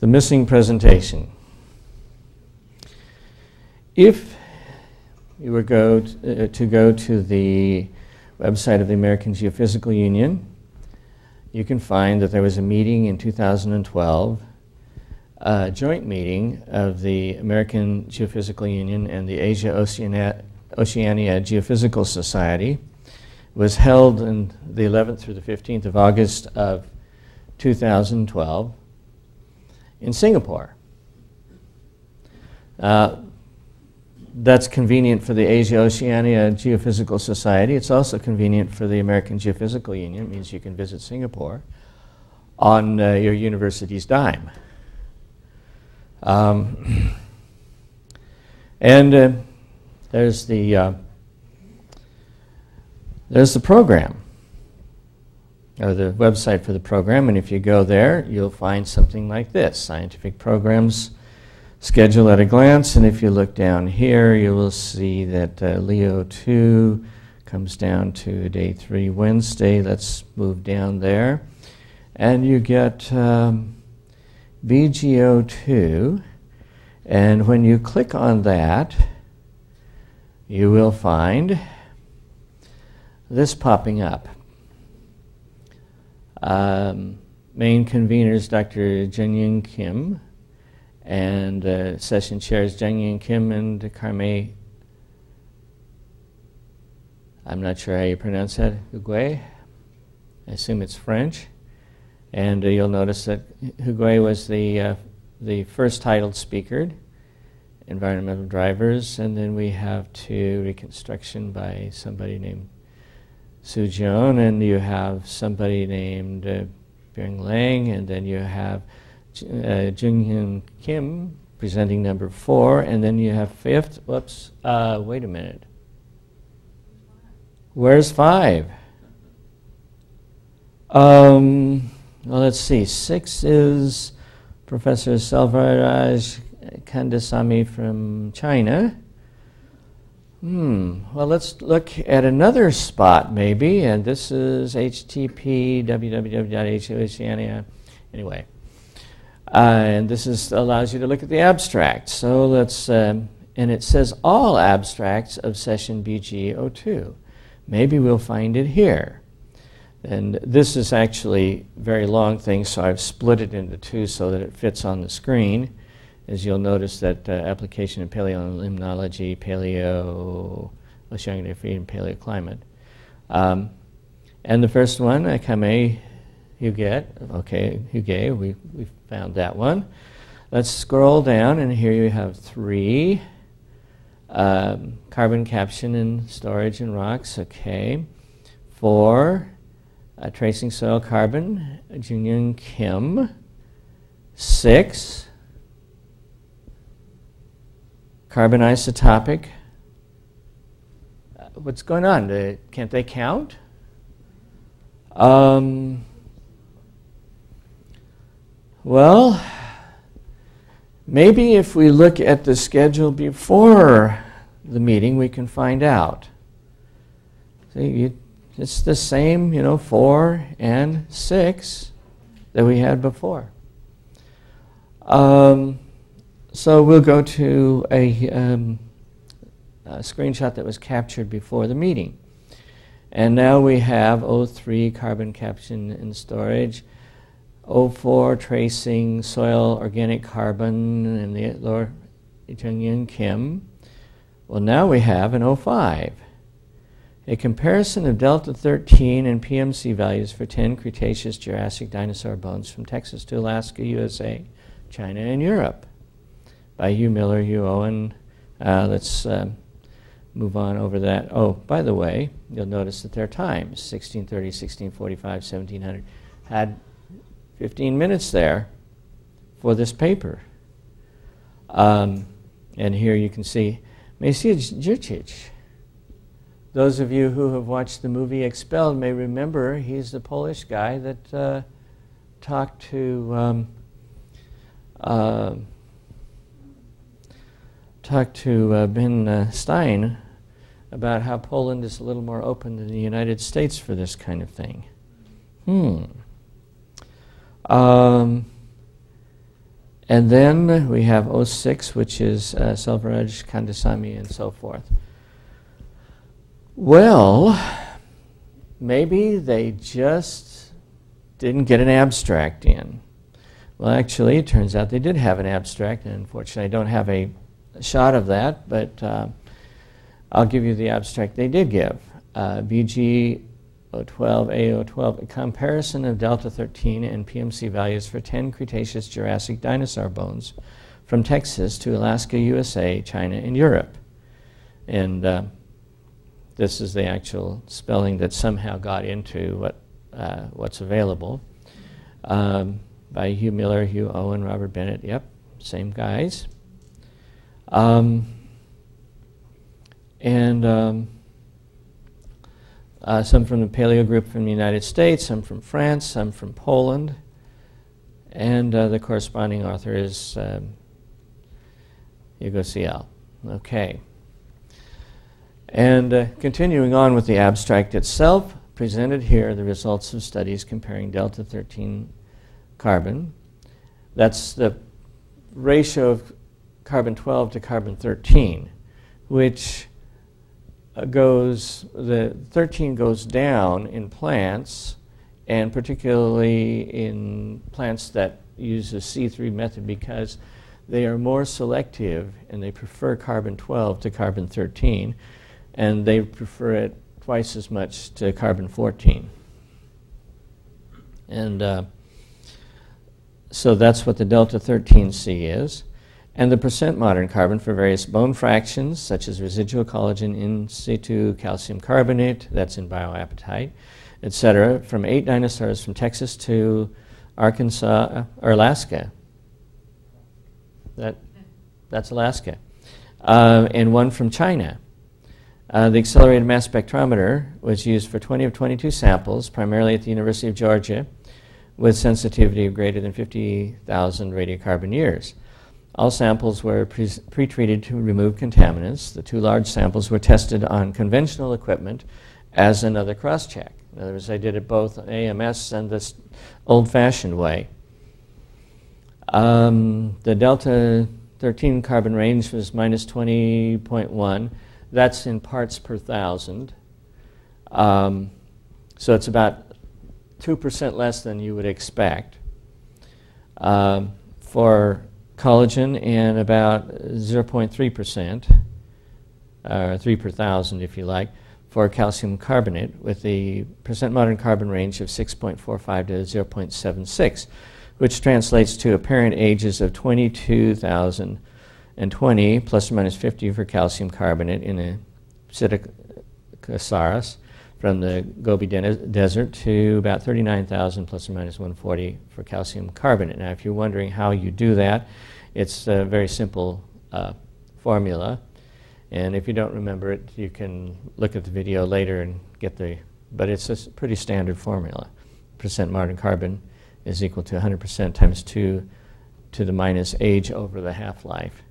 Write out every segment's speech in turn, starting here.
the missing presentation. If you were to go to the website of the American Geophysical Union, you can find that there was a meeting in 2012, a joint meeting of the American Geophysical Union and the Asia Oceania Geophysical Society. It was held on the 11th through the 15th of August of 2012 in Singapore. That's convenient for the Asia Oceania Geophysical Society. It's also convenient for the American Geophysical Union. It means you can visit Singapore on your university's dime. There's the program, or the website for the program, and if you go there, you'll find something like this: scientific programs, schedule at a glance. And if you look down here, you will see that Leo 2 comes down to day 3 Wednesday. Let's move down there. And you get BGO2. And when you click on that, you will find this popping up. Main conveners, Dr. Jen Yun Kim, and session chairs Jen Yun Kim and Carme, I'm not sure how you pronounce that, Huguet. I assume it's French. And you'll notice that Huguet was the first titled speaker, environmental drivers, and then we have to reconstruction by somebody named Sujon, and you have somebody named Byung Lang, and then you have Jung-Hyun Kim presenting number 4, and then you have 5th. Whoops, wait a minute. Where's 5? Well, let's see. 6 is Professor Selvaraj Kandasamy from China. Well, let's look at another spot, maybe, and this is http://www.aoceania. Anyway, and this is allows you to look at the abstract. So let's, and it says all abstracts of session BGO2. Maybe we'll find it here. And this is actually a very long thing, so I've split it into 2 so that it fits on the screen. As you'll notice that application of paleolimnology, paleoceanography, and paleoclimate. And the first one, Carme Huguet. Okay, Huguet, we found that one. Let's scroll down, and here you have 3. Carbon caption and storage in rocks, okay. 4, tracing soil carbon, Jung-Hyun Kim. 6, carbon isotopic. What's going on? Can't they count? Well, maybe if we look at the schedule before the meeting, we can find out. See, it's the same, 4 and 6 that we had before. So we'll go to a screenshot that was captured before the meeting. And now we have 03 carbon caption and storage, 04 tracing soil organic carbon and the lower Jung-Hyun Kim. Well, now we have an 05. A comparison of delta 13 and pMC values for 10 Cretaceous Jurassic dinosaur bones from Texas to Alaska, USA, China, and Europe, by Hugh Miller, Hugh Owen. Let's move on over that. Oh, by the way, you'll notice that their times, 1630, 1645, 1700, had 15 minutes there for this paper. And here you can see Mesiej Jurcic. Those of you who have watched the movie Expelled may remember he's the Polish guy that talked to Ben Stein about how Poland is a little more open than the United States for this kind of thing. And then we have 06, which is Selvaraj, Kandasamy, and so forth. Well, maybe they just didn't get an abstract in. Well, actually, it turns out they did have an abstract, and unfortunately, I don't have a shot of that, but I'll give you the abstract they did give. BG 012, A012, a comparison of delta 13 and pMC values for 10 Cretaceous Jurassic dinosaur bones from Texas to Alaska, USA, China, and Europe. And this is the actual spelling that somehow got into what's available by Hugh Miller, Hugh Owen, Robert Bennett. Yep, same guys. Some from the Paleo group from the United States, some from France, some from Poland, and the corresponding author is Hugo Ciel. Okay. And continuing on with the abstract itself, presented here the results of studies comparing delta 13 carbon. That's the ratio of carbon 12 to carbon 13, which the 13 goes down in plants, and particularly in plants that use the C3 method because they are more selective and they prefer carbon 12 to carbon 13, and they prefer it twice as much to carbon 14. And so that's what the delta 13C is. And the percent modern carbon for various bone fractions, such as residual collagen, in situ calcium carbonate, that's in bioapatite, etc., from 8 dinosaurs from Texas to Arkansas or Alaska. That's Alaska, and one from China. The accelerated mass spectrometer was used for 20 of 22 samples, primarily at the University of Georgia, with sensitivity of greater than 50,000 radiocarbon years. All samples were pre-treated to remove contaminants. The 2 large samples were tested on conventional equipment as another cross-check. In other words, I did it both on AMS and this old-fashioned way. The delta 13 carbon range was minus 20.1. That's in parts per thousand. So it's about 2% less than you would expect. For collagen, and about 0.3%, or 3 per thousand if you like, for calcium carbonate, with the percent modern carbon range of 6.45 to 0.76, which translates to apparent ages of 22,020 plus or minus 50 for calcium carbonate in Psittacosaurus from the Gobi Desert to about 39,000 plus or minus 140 for calcium carbonate. Now, if you're wondering how you do that, it's a very simple formula. And if you don't remember it, you can look at the video later and get the, but it's a pretty standard formula. Percent modern carbon is equal to 100% times 2 to the minus age over the half-life.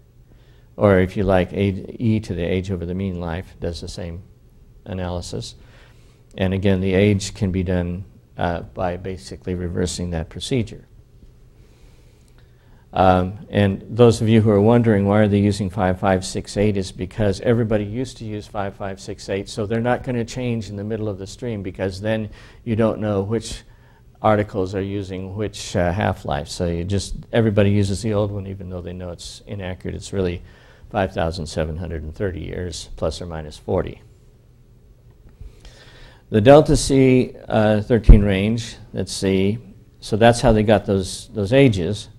Or if you like, e to the age over the mean life does the same analysis. And again, the age can be done by basically reversing that procedure. And those of you who are wondering why are they using 5568 is because everybody used to use 5568, so they're not going to change in the middle of the stream because then you don't know which articles are using which half-life. So you just, everybody uses the old one even though they know it's inaccurate. It's really 5,730 years plus or minus 40. The delta C 13 range, let's see, so that's how they got those ages,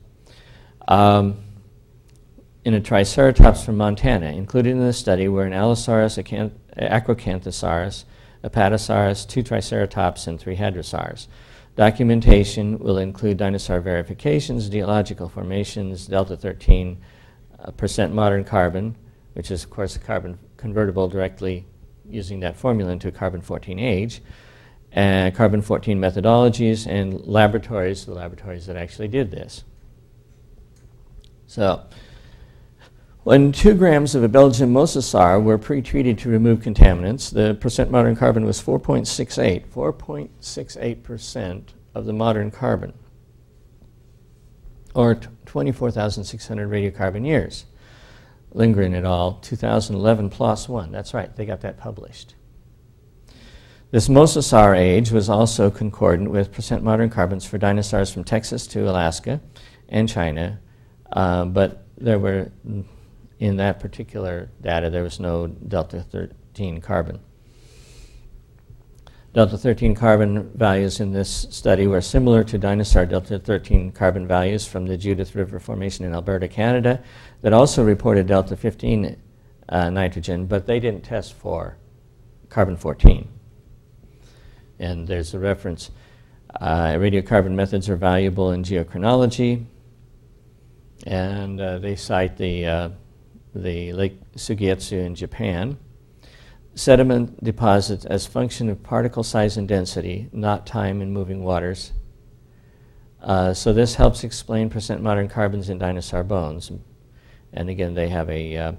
in a Triceratops from Montana, included in the study were an Allosaurus, Acrocanthosaurus, Apatosaurus, 2 Triceratops, and 3 Hadrosaurs. Documentation will include dinosaur verifications, geological formations, delta 13 percent modern carbon, which is of course a carbon convertible directly using that formula into carbon 14 age, carbon 14 methodologies, and laboratories, the laboratories that actually did this. So, when 2 grams of a Belgian Mosasaur were pre-treated to remove contaminants, the percent modern carbon was 4.68, 4.68% of the modern carbon. or 24,600 radiocarbon years. Lindgren et al., 2011 PLOS One. That's right, they got that published. This Mosasaur age was also concordant with percent modern carbons for dinosaurs from Texas to Alaska and China, but there were, in that particular data, there was no delta 13 carbon. Delta 13 carbon values in this study were similar to dinosaur delta 13 carbon values from the Judith River Formation in Alberta, Canada, that also reported delta 15 nitrogen, but they didn't test for carbon 14. And there's a reference, radiocarbon methods are valuable in geochronology, and they cite the Lake Sugietsu in Japan. Sediment deposits as function of particle size and density, not time in moving waters. So this helps explain percent modern carbons in dinosaur bones. And again, they have a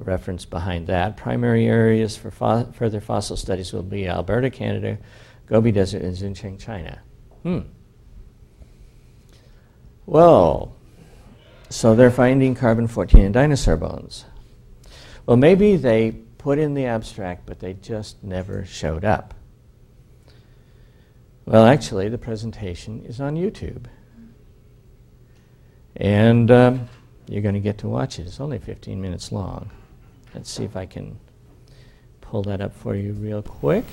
reference behind that. Primary areas for further fossil studies will be Alberta, Canada, Gobi Desert, and Xinjiang, China. Well, so they're finding carbon-14 in dinosaur bones. Well, maybe they put in the abstract, but they just never showed up. Well, actually, the presentation is on YouTube. And you're going to get to watch it. It's only 15 minutes long. Let's see if I can pull that up for you real quick.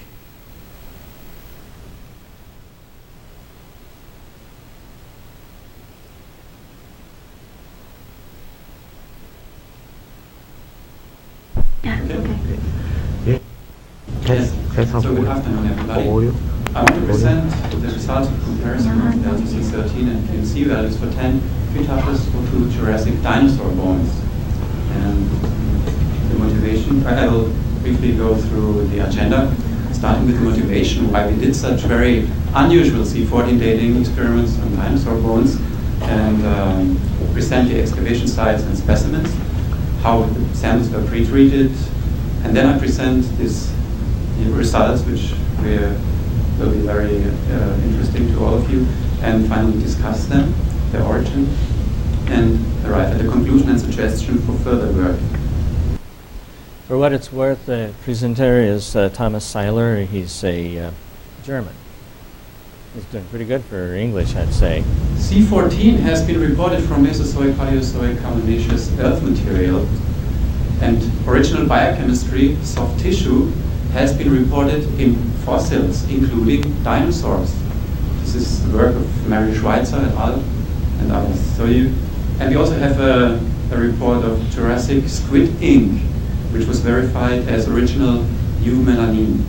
So good afternoon, everybody. I want to present the results of comparison of delta 13 and pMC values for 10 Cretaceous to Jurassic dinosaur bones. And the motivation, I will briefly go through the agenda, starting with the motivation why we did such very unusual C14 dating experiments on dinosaur bones, and present the excavation sites and specimens, how the samples were pre-treated, and then I present this results, which will be very interesting to all of you, and finally discuss them, their origin, and arrive at a conclusion and suggestion for further work. For what it's worth, the presenter is Thomas Seiler. He's a German. He's doing pretty good for English, I'd say. C14 has been reported from Mesozoic, Paleozoic, carbonaceous earth material, and original biochemistry, soft tissue, has been reported in fossils, including dinosaurs. This is the work of Mary Schweitzer et al. And others. And we also have a report of Jurassic squid ink, which was verified as original eumelanin.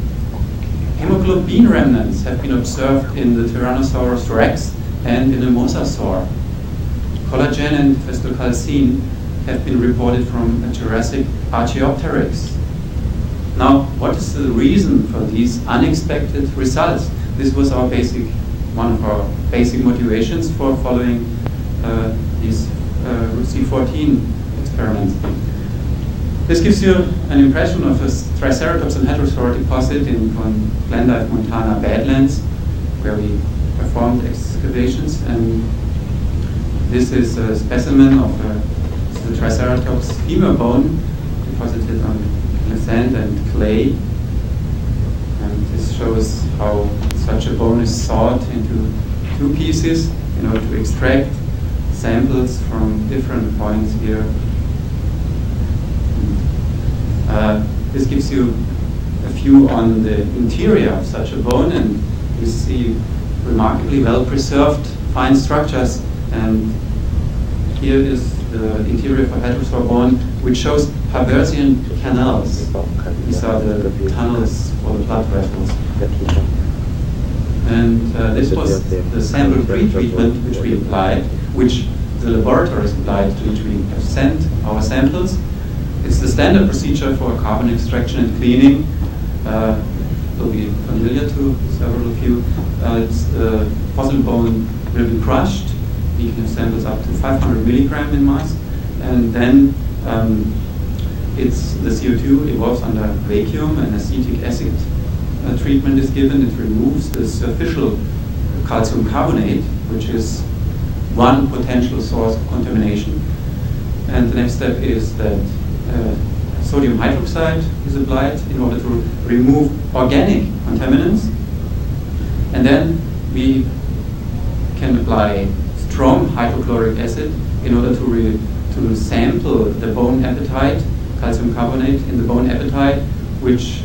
Hemoglobin remnants have been observed in the Tyrannosaurus rex and in the Mosasaur. Collagen and calcine have been reported from a Jurassic Archaeopteryx. Now, what is the reason for these unexpected results? This was our basic, one of our basic motivations for following these C14 experiments. This gives you an impression of a Triceratops and Hadrosaur deposit in Glendive, Montana Badlands, where we performed excavations. And this is a specimen of the Triceratops femur bone deposited on sand and clay, and this shows how such a bone is sawed into two pieces in order to extract samples from different points here. This gives you a view on the interior of such a bone, and you see remarkably well preserved fine structures. And here is the interior of a Hadrosaur bone, which shows Haversian canals. These are the tunnels for the blood vessels. And this was the sample pre-treatment which we applied, which the laboratories applied to between percent our samples. It's the standard procedure for carbon extraction and cleaning. It'll be familiar to several of you. The fossil bone will be crushed. We can have samples up to 500 milligram in mass, and then the CO2 evolves under vacuum, and acetic acid treatment is given. It removes the superficial calcium carbonate, which is one potential source of contamination. And the next step is that sodium hydroxide is applied in order to remove organic contaminants. And then we can apply strong hydrochloric acid in order to sample the bone apatite, calcium carbonate in the bone apatite, which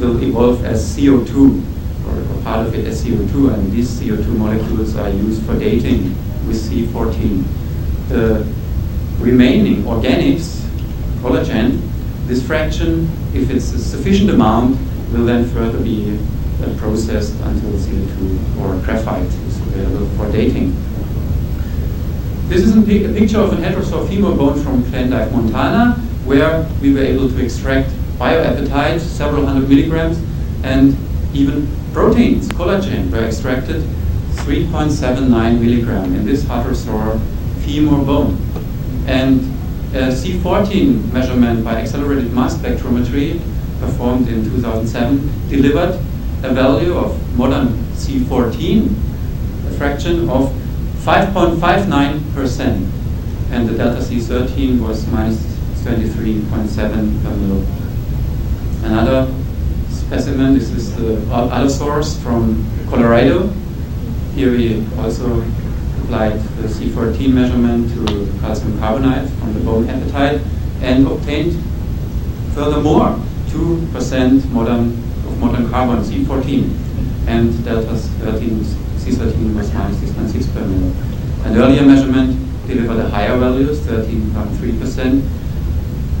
will evolve as CO2, or part of it as CO2, and these CO2 molecules are used for dating with C14. The remaining organics, collagen, this fraction, if it's a sufficient amount, will then further be processed until CO2 or graphite is available for dating. This is a picture of an hadrosaur femur bone from Glendive, Montana, where we were able to extract bioapatite, several hundred milligrams, and even proteins, collagen, were extracted 3.79 milligram in this hadrosaur femur bone. And a C14 measurement by accelerated mass spectrometry performed in 2007 delivered a value of modern C14, a fraction of 5.59%, and the delta C13 was minus 23.7 per mil. Another specimen, this is the Allosaurus from Colorado. Here we also applied the C14 measurement to calcium carbonate from the bone apatite and obtained furthermore 2% modern carbon, C14, and delta C13 was minus 6.6 per mil. An earlier measurement delivered a higher value, 13.3%.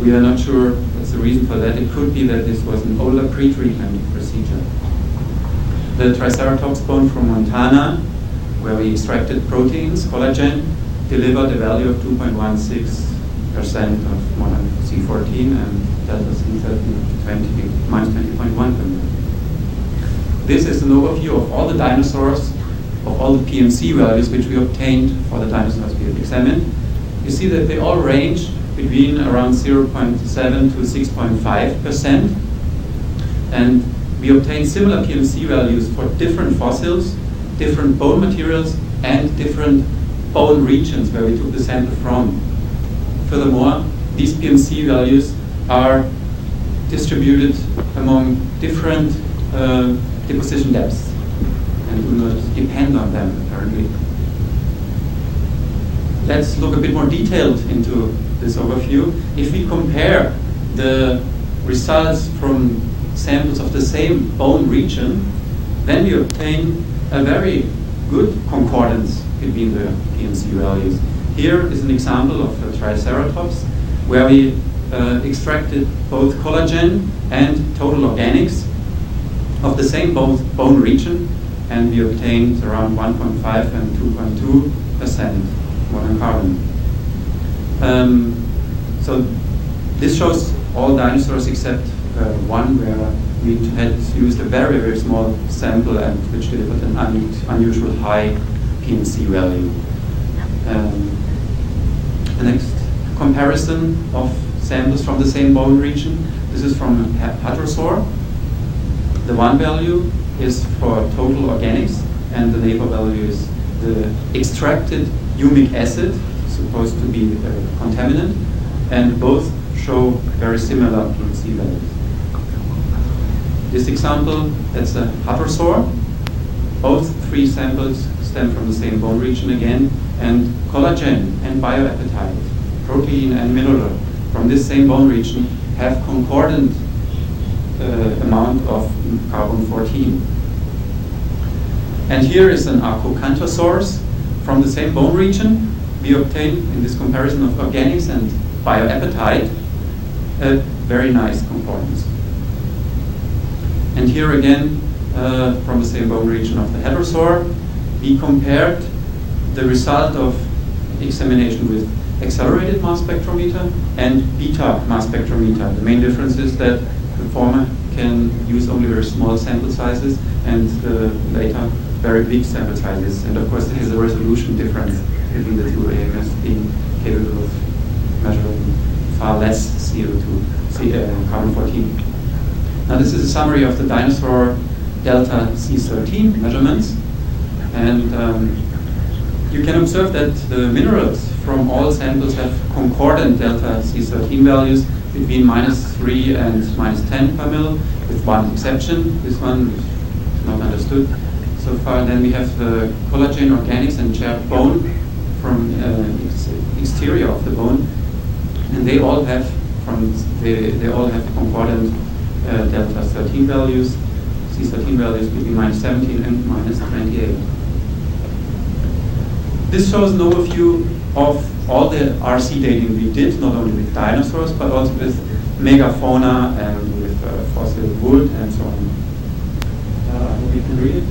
We are not sure what's the reason for that. It could be that this was an older pre-treatment procedure. The Triceratops bone from Montana, where we extracted proteins, collagen, delivered a value of 2.16% of modern C14 and delta C13 minus 20.1 per mil. This is an overview of all the dinosaurs, of all the PMC values which we obtained for the dinosaurs we have examined. You see that they all range between around 0.7 to 6.5%. And we obtained similar PMC values for different fossils, different bone materials, and different bone regions where we took the sample from. Furthermore, these PMC values are distributed among different deposition depths and do not depend on them, apparently. Let's look a bit more detailed into this overview. If we compare the results from samples of the same bone region, then we obtain a very good concordance between the PMC values. Here is an example of a Triceratops where we extracted both collagen and total organics of the same bone region, and we obtained around 1.5 and 2.2% modern carbon. So this shows all dinosaurs except one where we had used a very, very small sample and which delivered an unusual high PMC value. The next comparison of samples from the same bone region. This is from a hadrosaur. The one value is for total organics, and the neighbor value is the extracted humic acid, supposed to be a contaminant, and both show very similar PMC values. This example, that's a hadrosaur. Both three samples stem from the same bone region again, and collagen and bioapatite, protein and mineral from this same bone region have concordant amount of carbon-14. And here is an Archaeopteryx from the same bone region. We obtain, in this comparison of organics and bioapatite, a very nice concordance. And here again, from the same bone region of the hadrosaur, we compared the result of examination with accelerated mass spectrometer and beta mass spectrometer. The main difference is that the former can use only very small sample sizes and the later very big sample sizes. And of course, there is a resolution difference between the two, AMS being capable of measuring far less CO2, carbon-14. Now, this is a summary of the dinosaur delta C13 measurements. And you can observe that the minerals from all samples have concordant delta C13 values between -3 and -10 per mil, with one exception. This one is not understood so far. Then we have the collagen organics and charred bone from exterior of the bone, and they all have concordant delta 13 values, C13 values between -17 and -28. This shows an overview of all the RC dating we did, not only with dinosaurs, but also with megafauna and with fossil wood and so on. I hope you can read it.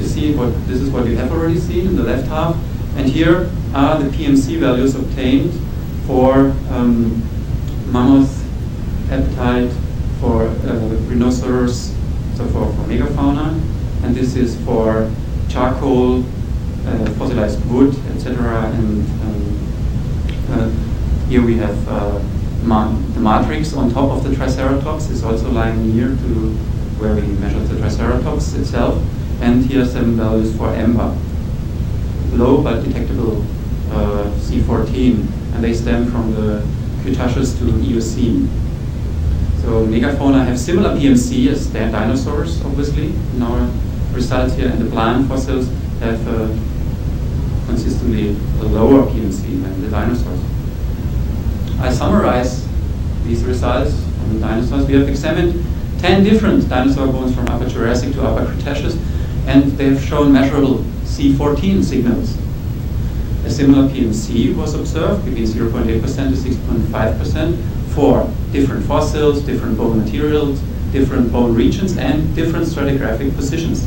You see, this is what you have already seen in the left half, and here are the pMC values obtained for mammoth, appetite, for rhinoceros, so for megafauna, and this is for charcoal, fossilized wood, etc. And here we have the matrix on top of the Triceratops is also lying near to where we measured the Triceratops itself, and here are some values for amber, low but detectable C14, and they stem from the Cretaceous to Eocene. So megafauna have similar pMC as their dinosaurs, obviously, in our results here, and the plant fossils have consistently a lower pMC than the dinosaurs. I summarize these results from the dinosaurs. We have examined 10 different dinosaur bones from Upper Jurassic to Upper Cretaceous, and they have shown measurable C14 signals. A similar pMC was observed between 0.8% to 6.5% for different fossils, different bone materials, different bone regions, and different stratigraphic positions.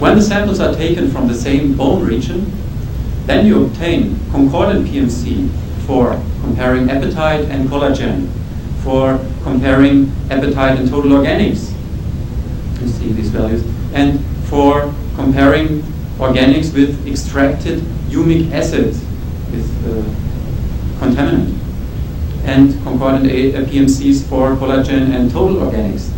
When the samples are taken from the same bone region, then you obtain concordant pMC for comparing appetite and collagen, for comparing appetite and total organics. You see these values. And for comparing organics with extracted humic acid, with contaminant, and concordant pMCs for collagen and total organics.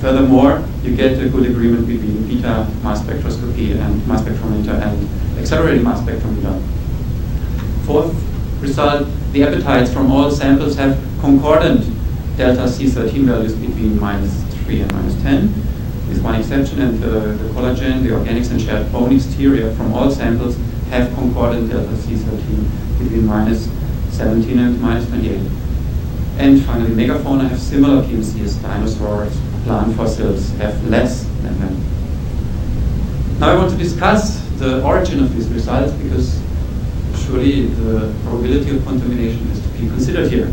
Furthermore, you get a good agreement between beta mass spectroscopy and mass spectrometer and accelerated mass spectrometer. Fourth result, the appetites from all samples have concordant delta C13 values between -3 and -10. With one exception, and the collagen, the organics, and shared bone exterior from all samples have concordant delta C13 between -17 and -28. And finally, megafauna have similar pMC as dinosaurs. Plant fossils have less than them. Now I want to discuss the origin of these results, because surely the probability of contamination is to be considered here.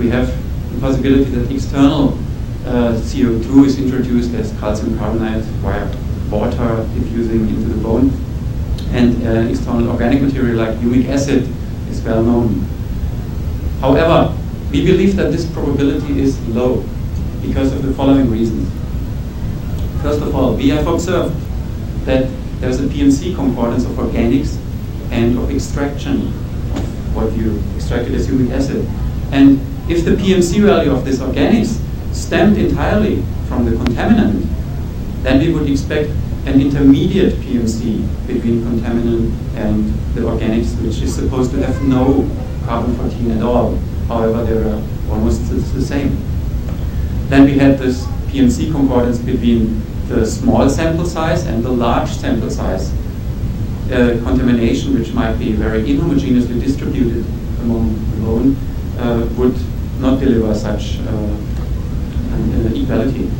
We have the possibility that external CO2 is introduced as calcium carbonate via water diffusing into the bone, and external organic material like humic acid is well known. However, we believe that this probability is low because of the following reasons. First of all, we have observed that there's a pMC concordance of organics and of extraction of what you extracted as humic acid. And if the pMC value of this organics stemmed entirely from the contaminant, then we would expect an intermediate pMC between contaminant and the organics, which is supposed to have no carbon-14 at all. However, they were almost the same. Then we had this pMC concordance between the small sample size and the large sample size. Contamination, which might be very inhomogeneously distributed among the bone, would not deliver such equality.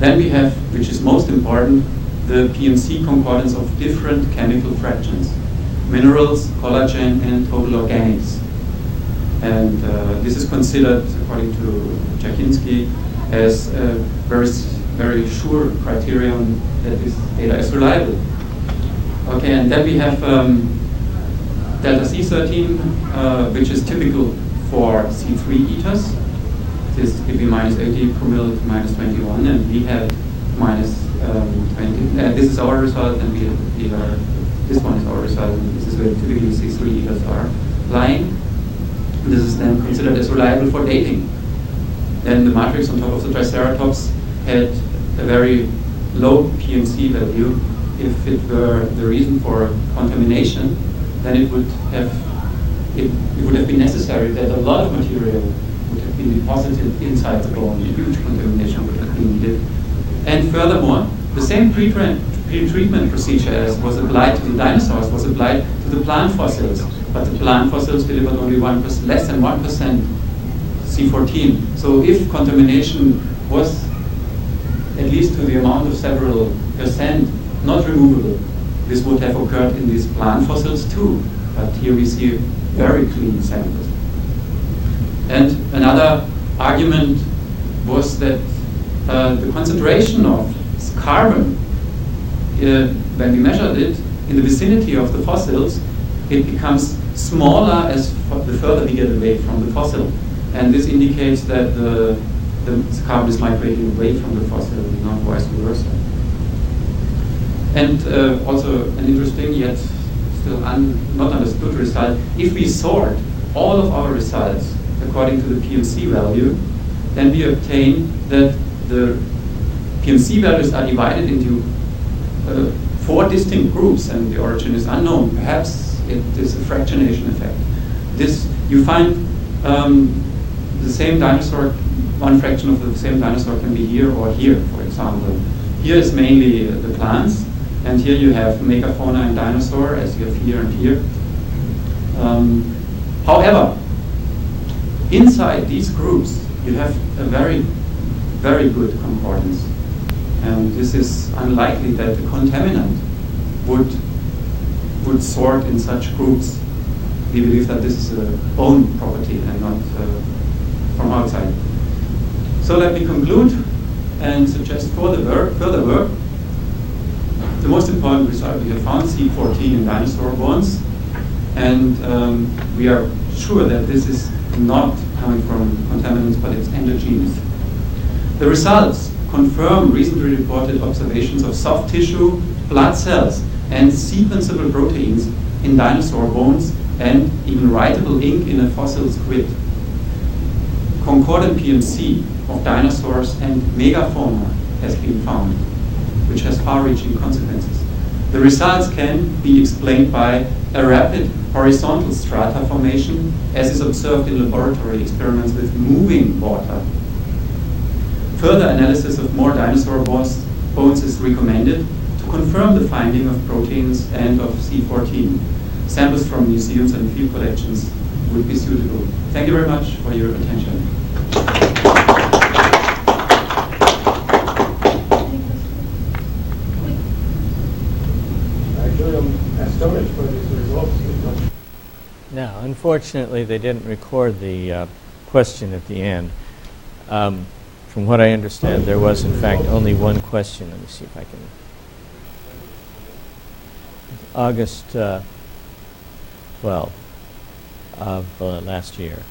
Then we have, which is most important, the pMC concordance of different chemical fractions, minerals, collagen, and total organics. And this is considered, according to Jakinski, as a very, very sure criterion that this data is reliable. Okay, and then we have delta C13, which is typical for C3 eaters. This could be -80 promille to -21, and we had -20. This is our result, and this one is our result, and this is where typically C3 eaters are lying. This is then considered as reliable for dating. Then the matrix on top of the Triceratops had a very low pMC value if it were the reason for contamination, then it would have been necessary that a lot of material would have been deposited inside the bone. A huge contamination would have been needed. And furthermore, the same pre-treatment procedure as was applied to the dinosaurs was applied to the plant fossils. But the plant fossils delivered only less than 1% C14. So if contamination was, at least to the amount of several percent, not removable, this would have occurred in these plant fossils too. But here we see very clean samples. And another argument was that the concentration of carbon, when we measured it in the vicinity of the fossils, it becomes smaller as the further we get away from the fossil. And this indicates that the carbon is migrating away from the fossil, not vice versa. And also an interesting yet still not understood result. If we sort all of our results according to the pMC value, then we obtain that the pMC values are divided into 4 distinct groups, and the origin is unknown. Perhaps it is a fractionation effect. This you find the same dinosaur, one fraction of the same dinosaur can be here or here, for example. Here is mainly the plants, and here you have megafauna and dinosaur, as you have here and here. However, inside these groups, you have a very, very good concordance. And this is unlikely that the contaminant would sort in such groups. We believe that this is a bone property and not from outside. So let me conclude and suggest further work. The most important result we have found, C14 in dinosaur bones. And we are sure that this is not coming from contaminants, but it's endogenous. The results confirm recently reported observations of soft tissue, blood cells, and sequenceable proteins in dinosaur bones and even writable ink in a fossil squid. Concordant pMC of dinosaurs and megafauna has been found, which has far-reaching consequences. The results can be explained by a rapid horizontal strata formation, as is observed in laboratory experiments with moving water. Further analysis of more dinosaur bones is recommended to confirm the finding of proteins and of C14. Samples from museums and field collections would be suitable. Thank you very much for your attention. Actually, I'm astonished by these results. Now, unfortunately, they didn't record the question at the end. From what I understand, there was, in fact, only one question. Let me see if I can. August 12 of last year.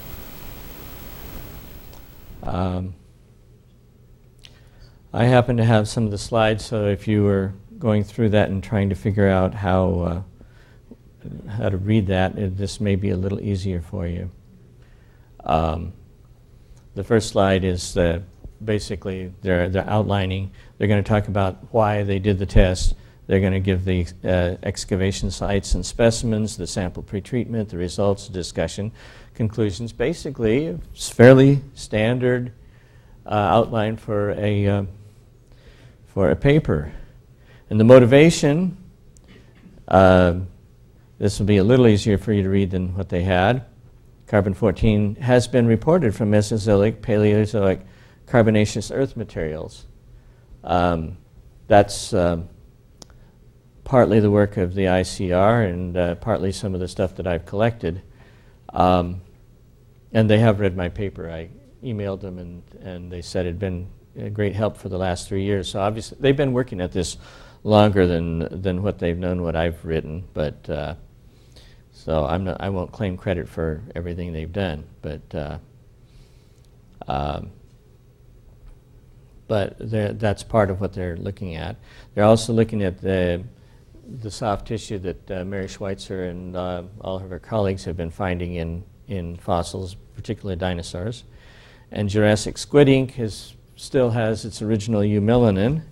I happen to have some of the slides, so if you were going through that and trying to figure out how to read that, this may be a little easier for you. The first slide is the basically, they're outlining. They're going to talk about why they did the test. They're going to give the excavation sites and specimens, the sample pretreatment, the results, discussion, conclusions. Basically, it's fairly standard outline for a paper. And the motivation. This will be a little easier for you to read than what they had. Carbon-14 has been reported from Mesozoic, Paleozoic, carbonaceous earth materials. That's partly the work of the ICR and partly some of the stuff that I've collected. And they have read my paper. I emailed them and they said it had been a great help for the last 3 years. So obviously they've been working at this longer than what they've known what I've written. But so I won't claim credit for everything they've done. But that's part of what they're looking at. They're also looking at the soft tissue that Mary Schweitzer and all of her colleagues have been finding in fossils, particularly dinosaurs. And Jurassic squid ink still has its original eumelanin.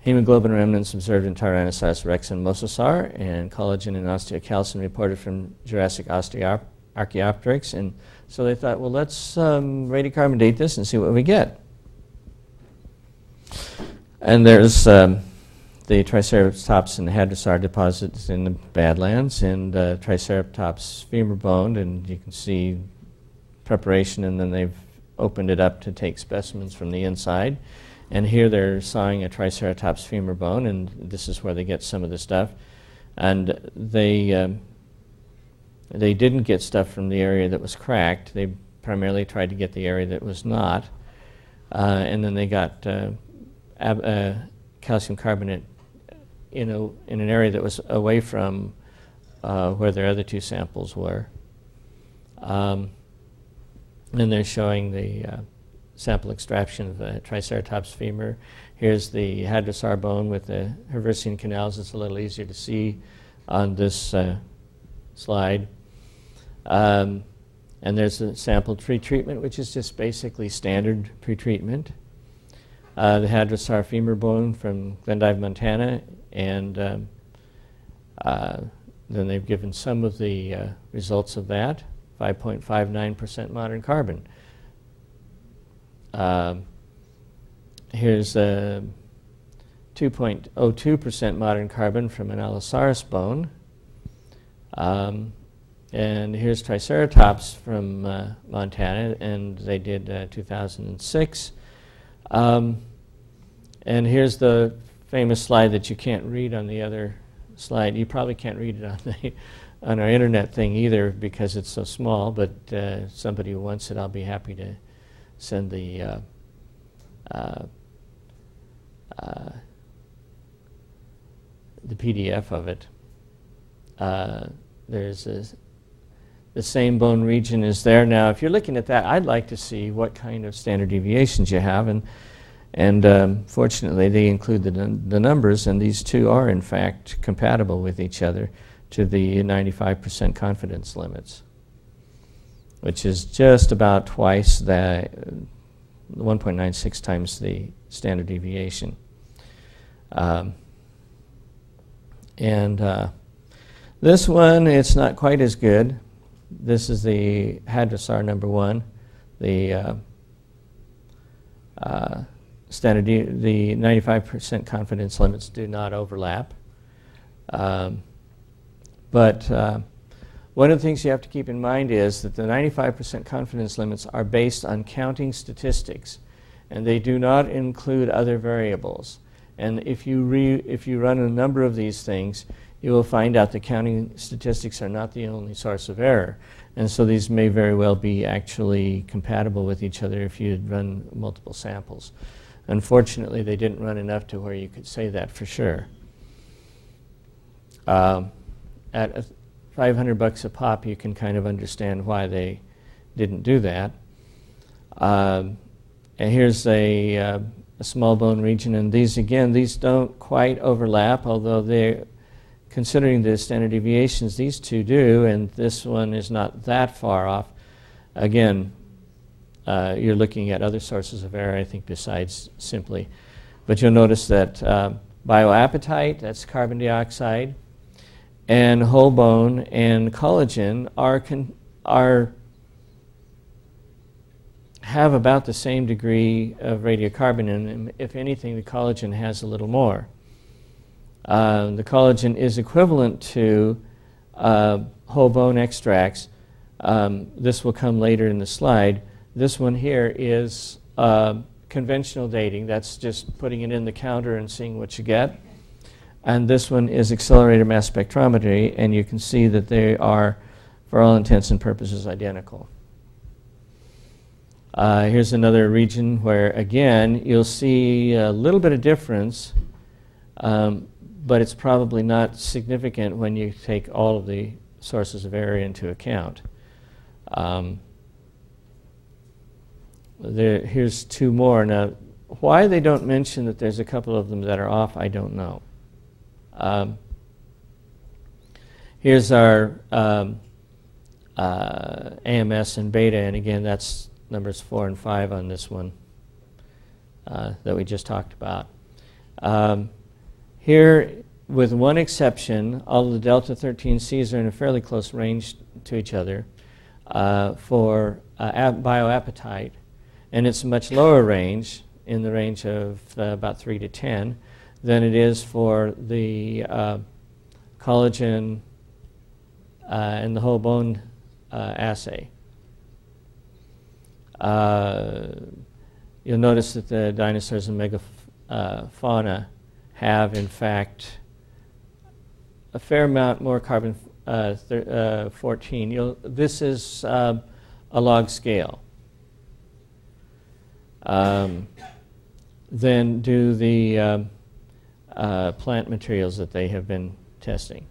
Hemoglobin remnants observed in Tyrannosaurus rex and Mosasaur, and collagen and osteocalcin reported from Jurassic Archaeopteryx. And so they thought, well, let's radiocarbon date this and see what we get. And there's the Triceratops and Hadrosaur deposits in the Badlands, and Triceratops femur boned, and you can see preparation, and then they've opened it up to take specimens from the inside. And here they're sawing a Triceratops femur bone, and this is where they get some of the stuff. And they didn't get stuff from the area that was cracked. They primarily tried to get the area that was not. And then they got calcium carbonate in an area that was away from where their other two samples were. And they're showing the sample extraction of the Triceratops femur. Here's the Hadrosaur bone with the Hervesian canals. It's a little easier to see on this slide. And there's the sample pretreatment, which is just basically standard pretreatment. The Hadrosaur femur bone from Glendive, Montana, and then they've given some of the results of that, 5.59% modern carbon. Here's 2.02% modern carbon from an Allosaurus bone. And here's Triceratops from Montana, and they did 2006. And here's the famous slide that you can't read on the other slide. You probably can't read it on the on our internet thing either because it's so small, but somebody who wants it, I'll be happy to send the PDF of it. There's the same bone region is there. Now, if you're looking at that, I'd like to see what kind of standard deviations you have, and fortunately, they include the numbers, and these two are in fact compatible with each other to the 95% confidence limits, which is just about twice that, 1.96 times the standard deviation. This one, it's not quite as good. This is the Hadrosaur #1, the the 95% confidence limits do not overlap. One of the things you have to keep in mind is that the 95% confidence limits are based on counting statistics, and they do not include other variables. And if you run a number of these things, you will find out that counting statistics are not the only source of error. And so these may very well be actually compatible with each other if you run multiple samples. Unfortunately, they didn't run enough to where you could say that for sure. At $500 a pop, you can kind of understand why they didn't do that. And here's a small bone region, and these again, these don't quite overlap, although they're considering the standard deviations, these two do, and this one is not that far off. Again, you're looking at other sources of error, I think, besides simply. But you'll notice that bioapatite, that's carbon dioxide, and whole bone and collagen have about the same degree of radiocarbon, and if anything, the collagen has a little more. The collagen is equivalent to whole bone extracts. This will come later in the slide. This one here is conventional dating. That's just putting it in the counter and seeing what you get. And this one is accelerated mass spectrometry, and you can see that they are, for all intents and purposes, identical. Here's another region where, again, you'll see a little bit of difference, but it's probably not significant when you take all of the sources of error into account. Here's two more. Now, why they don't mention that there's a couple of them that are off, I don't know. Here's our AMS and beta, and again, that's numbers 4 and 5 on this one that we just talked about. Here, with one exception, all the delta 13Cs are in a fairly close range to each other for bioapatite, and it's a much lower range, in the range of about 3 to 10, than it is for the collagen and the whole bone assay. You'll notice that the dinosaurs and megafauna have, in fact, a fair amount more carbon-14. This is a log scale. Then do the plant materials that they have been testing.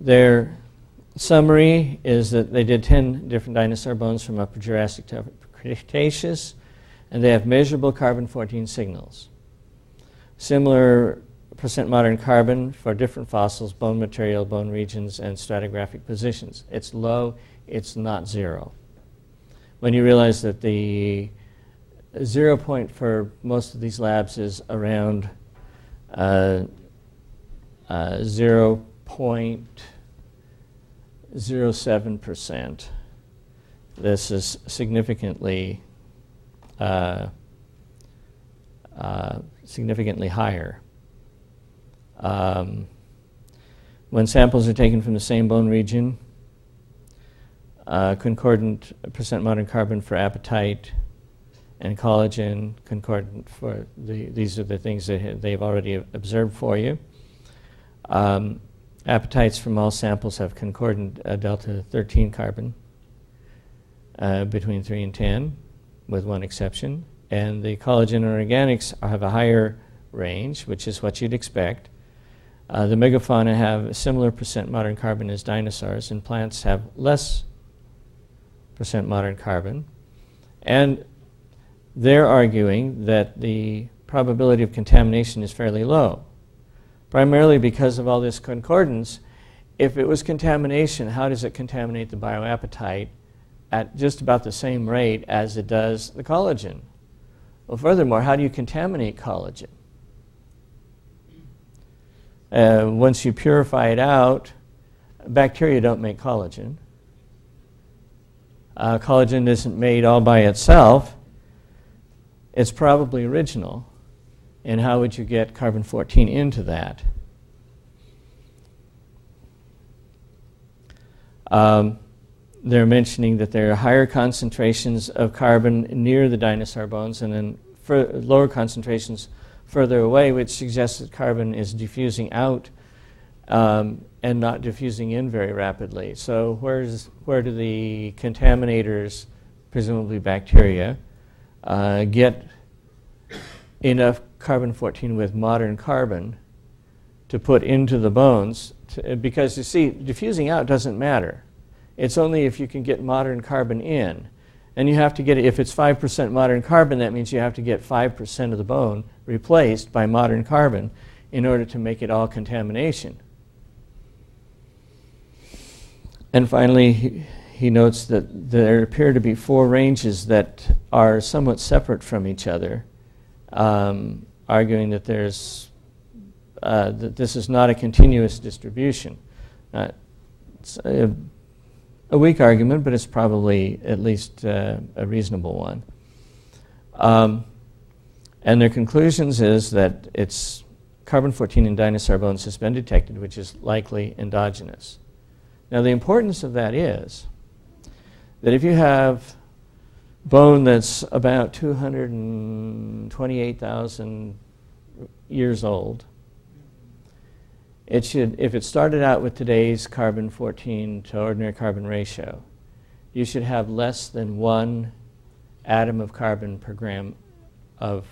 Their summary is that they did 10 different dinosaur bones from Upper Jurassic to Upper Cretaceous, and they have measurable carbon-14 signals. Similar percent modern carbon for different fossils, bone material, bone regions, and stratigraphic positions. It's low, it's not zero. When you realize that the 0 point for most of these labs is around 0.07%. This is significantly significantly higher. When samples are taken from the same bone region, concordant percent modern carbon for apatite and collagen, concordant for these are the things that they've already observed for you. Apatites from all samples have concordant delta 13 carbon between 3 and 10, with one exception. And the collagen and organics have a higher range, which is what you'd expect. The megafauna have a similar percent modern carbon as dinosaurs, and plants have less percent modern carbon. And they're arguing that the probability of contamination is fairly low, primarily because of all this concordance. If it was contamination, how does it contaminate the bioapatite at just about the same rate as it does the collagen? Well, furthermore, how do you contaminate collagen? Once you purify it out, bacteria don't make collagen. Collagen isn't made all by itself. It's probably original. And how would you get carbon-14 into that? They're mentioning that there are higher concentrations of carbon near the dinosaur bones and then lower concentrations further away, which suggests that carbon is diffusing out and not diffusing in very rapidly. So where do the contaminators, presumably bacteria, get enough carbon-14 with modern carbon to put into the bones? Because you see, diffusing out doesn't matter. It's only if you can get modern carbon in. And you have to get, if it's 5% modern carbon, that means you have to get 5% of the bone replaced by modern carbon in order to make it all contamination. And finally, he notes that there appear to be four ranges that are somewhat separate from each other, arguing that there's that this is not a continuous distribution. It's a weak argument, but it's probably at least a reasonable one. And their conclusions is that it's carbon-14 in dinosaur bones has been detected, which is likely endogenous. Now, the importance of that is that if you have bone that's about 228,000 years old, it should, if it started out with today's carbon-14 to ordinary carbon ratio, you should have less than one atom of carbon per gram of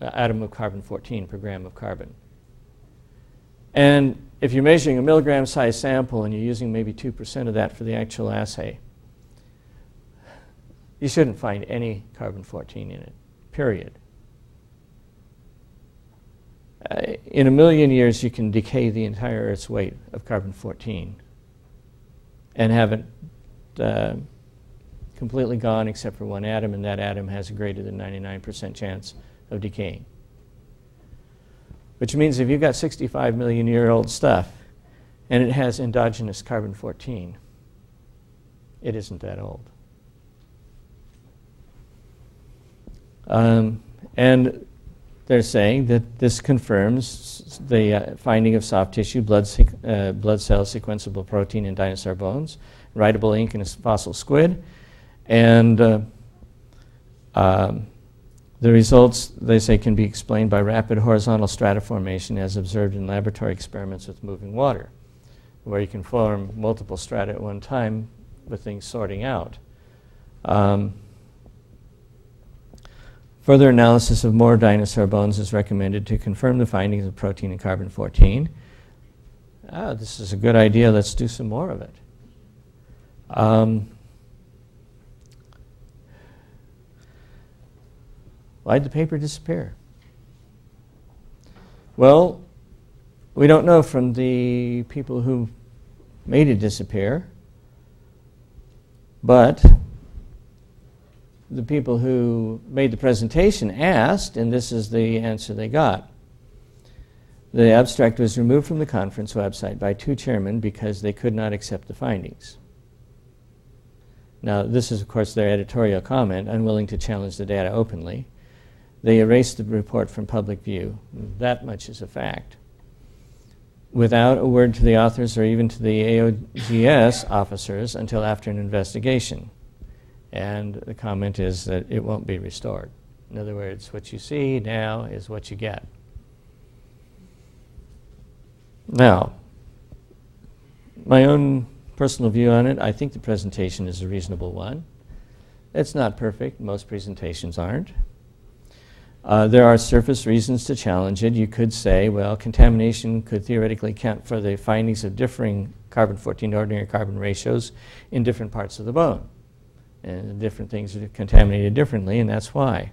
atom of carbon-14 per gram of carbon. And if you're measuring a milligram size sample and you're using maybe 2% of that for the actual assay, you shouldn't find any carbon-14 in it, period. In a million years, you can decay the entire Earth's weight of carbon-14 and have it completely gone except for one atom, and that atom has a greater than 99% chance of decaying. Which means if you've got 65 million year old stuff and it has endogenous carbon-14, it isn't that old. And they're saying that this confirms the finding of soft tissue, blood cell sequenceable protein in dinosaur bones, writable ink in a fossil squid, and the results, they say, can be explained by rapid horizontal stratiformation as observed in laboratory experiments with moving water, where you can form multiple strata at one time with things sorting out. Further analysis of more dinosaur bones is recommended to confirm the findings of protein and carbon-14. Ah, this is a good idea. Let's do some more of it. Why'd the paper disappear? Well, we don't know from the people who made it disappear, but the people who made the presentation asked, and this is the answer they got. The abstract was removed from the conference website by two chairmen because they could not accept the findings. Now, this is, of course, their editorial comment, unwilling to challenge the data openly. They erased the report from public view. That much is a fact. Without a word to the authors or even to the AOGS officers until after an investigation. And the comment is that it won't be restored. In other words, what you see now is what you get. Now, my own personal view on it, I think the presentation is a reasonable one. It's not perfect. Most presentations aren't. There are surface reasons to challenge it. You could say, well, contamination could theoretically count for the findings of differing carbon-14 ordinary carbon ratios in different parts of the bone. And different things are contaminated differently, and that's why.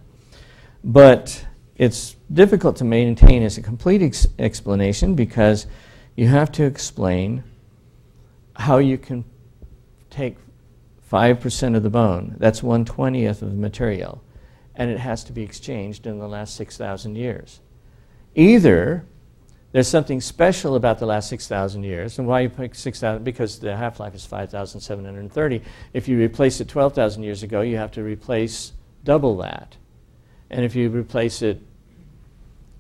But it's difficult to maintain as a complete explanation because you have to explain how you can take 5% of the bone, that's 1/20th of the material, and it has to be exchanged in the last 6,000 years. Either there's something special about the last 6,000 years, and why you pick 6,000, because the half-life is 5,730. If you replace it 12,000 years ago, you have to replace double that. And if you replace it,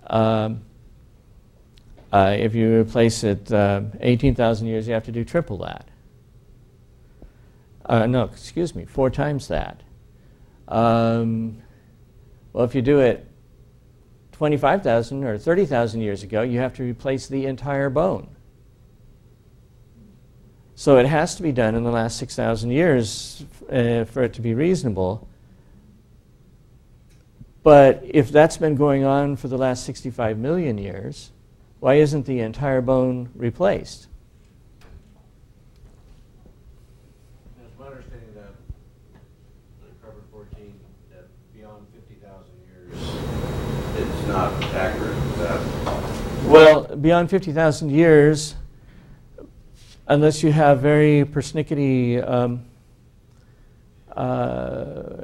if you replace it 18,000 years, you have to do triple that. No, excuse me, 4 times that. Well, if you do it 25,000 or 30,000 years ago, you have to replace the entire bone. So it has to be done in the last 6,000 years for it to be reasonable. But if that's been going on for the last 65 million years, why isn't the entire bone replaced? Not accurate to that. Well, beyond 50,000 years, unless you have very persnickety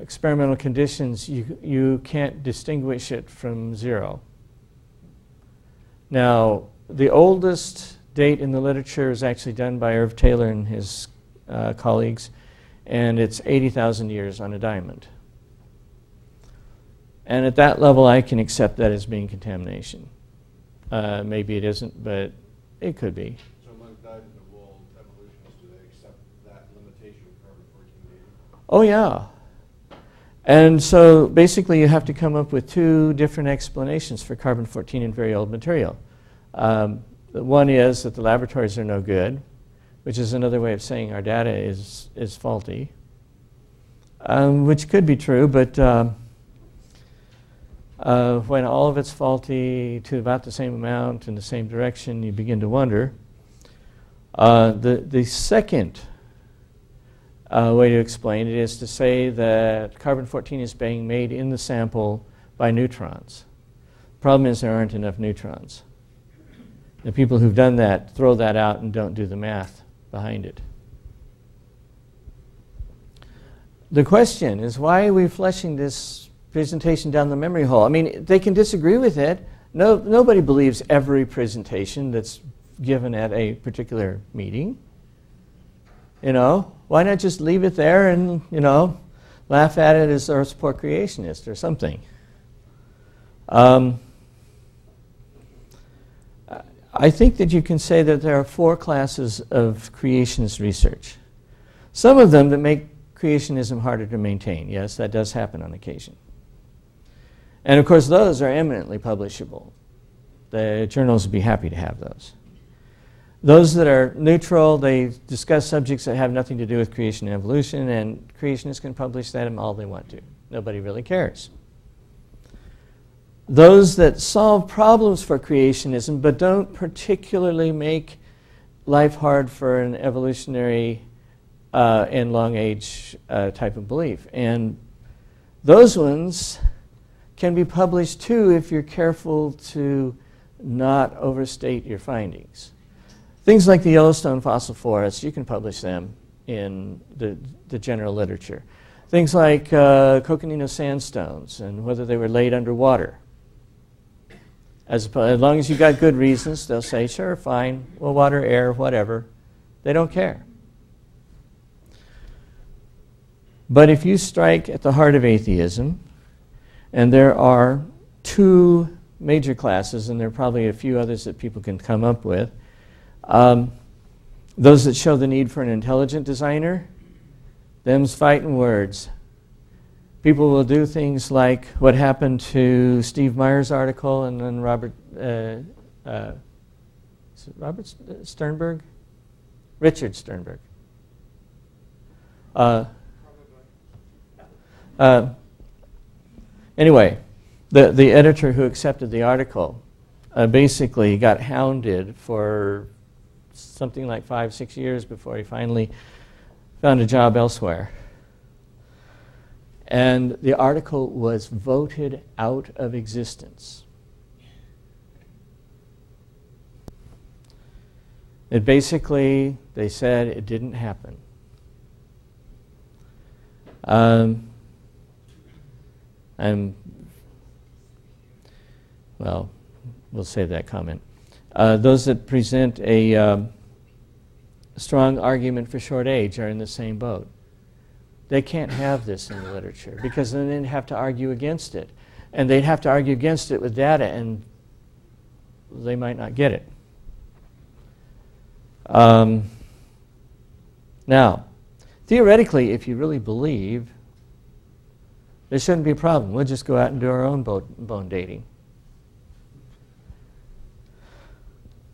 experimental conditions, you can't distinguish it from zero. Now, the oldest date in the literature is actually done by Irv Taylor and his colleagues, and it's 80,000 years on a diamond. And at that level, I can accept that as being contamination. Maybe it isn't, but it could be. So among diamond and wall evolutionists, do they accept that limitation of carbon-14 dating? Oh, yeah. And so basically, you have to come up with 2 different explanations for carbon-14 in very old material. One is that the laboratories are no good, which is another way of saying our data is faulty, which could be true, but when all of it's faulty to about the same amount in the same direction, you begin to wonder. The second way to explain it is to say that carbon-14 is being made in the sample by neutrons. Problem is there aren't enough neutrons. The people who've done that throw that out and don't do the math behind it. The question is, why are we fleshing this presentation down the memory hole. I mean, they can disagree with it. Nobody believes every presentation that's given at a particular meeting. You know, why not just leave it there and, you know, laugh at it as Earth's poor creationist or something? I think that you can say that there are four classes of creationist research. Some of them that make creationism harder to maintain. Yes, that does happen on occasion. And of course, those are eminently publishable. The journals would be happy to have those. Those that are neutral, they discuss subjects that have nothing to do with creation and evolution, and creationists can publish that all they want to. Nobody really cares. Those that solve problems for creationism but don't particularly make life hard for an evolutionary and long age type of belief. And those ones can be published too if you're careful to not overstate your findings. Things like the Yellowstone fossil forests, you can publish them in the general literature. Things like Coconino sandstones and whether they were laid underwater. As long as you've got good reasons, they'll say, sure, fine, well, water, air, whatever. They don't care. But if you strike at the heart of atheism, and there are two major classes, and there are probably a few others that people can come up with, those that show the need for an intelligent designer, them's fighting words. People will do things like what happened to Steve Meyer's article, and then Richard Sternberg. Anyway, the editor who accepted the article basically got hounded for something like 5-6 years before he finally found a job elsewhere. And the article was voted out of existence. It basically, they said it didn't happen. Well, we'll save that comment. Those that present a strong argument for short age are in the same boat. They can't have this in the literature because then they'd have to argue against it. And they'd have to argue against it with data, and they might not get it. Now, theoretically, if you really believe, there shouldn't be a problem. We'll just go out and do our own bone dating.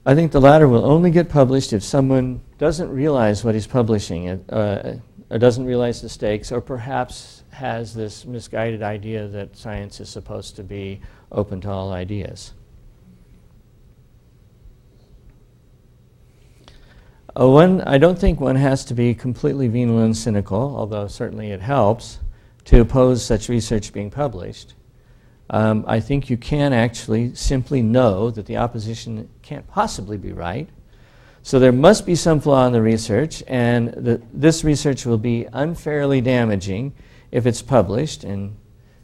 I think the latter will only get published if someone doesn't realize what he's publishing, or doesn't realize the stakes, or perhaps has this misguided idea that science is supposed to be open to all ideas. I don't think one has to be completely venal and cynical, although certainly it helps to oppose such research being published. I think you can actually simply know that the opposition can't possibly be right. So there must be some flaw in the research, and this research will be unfairly damaging if it's published. And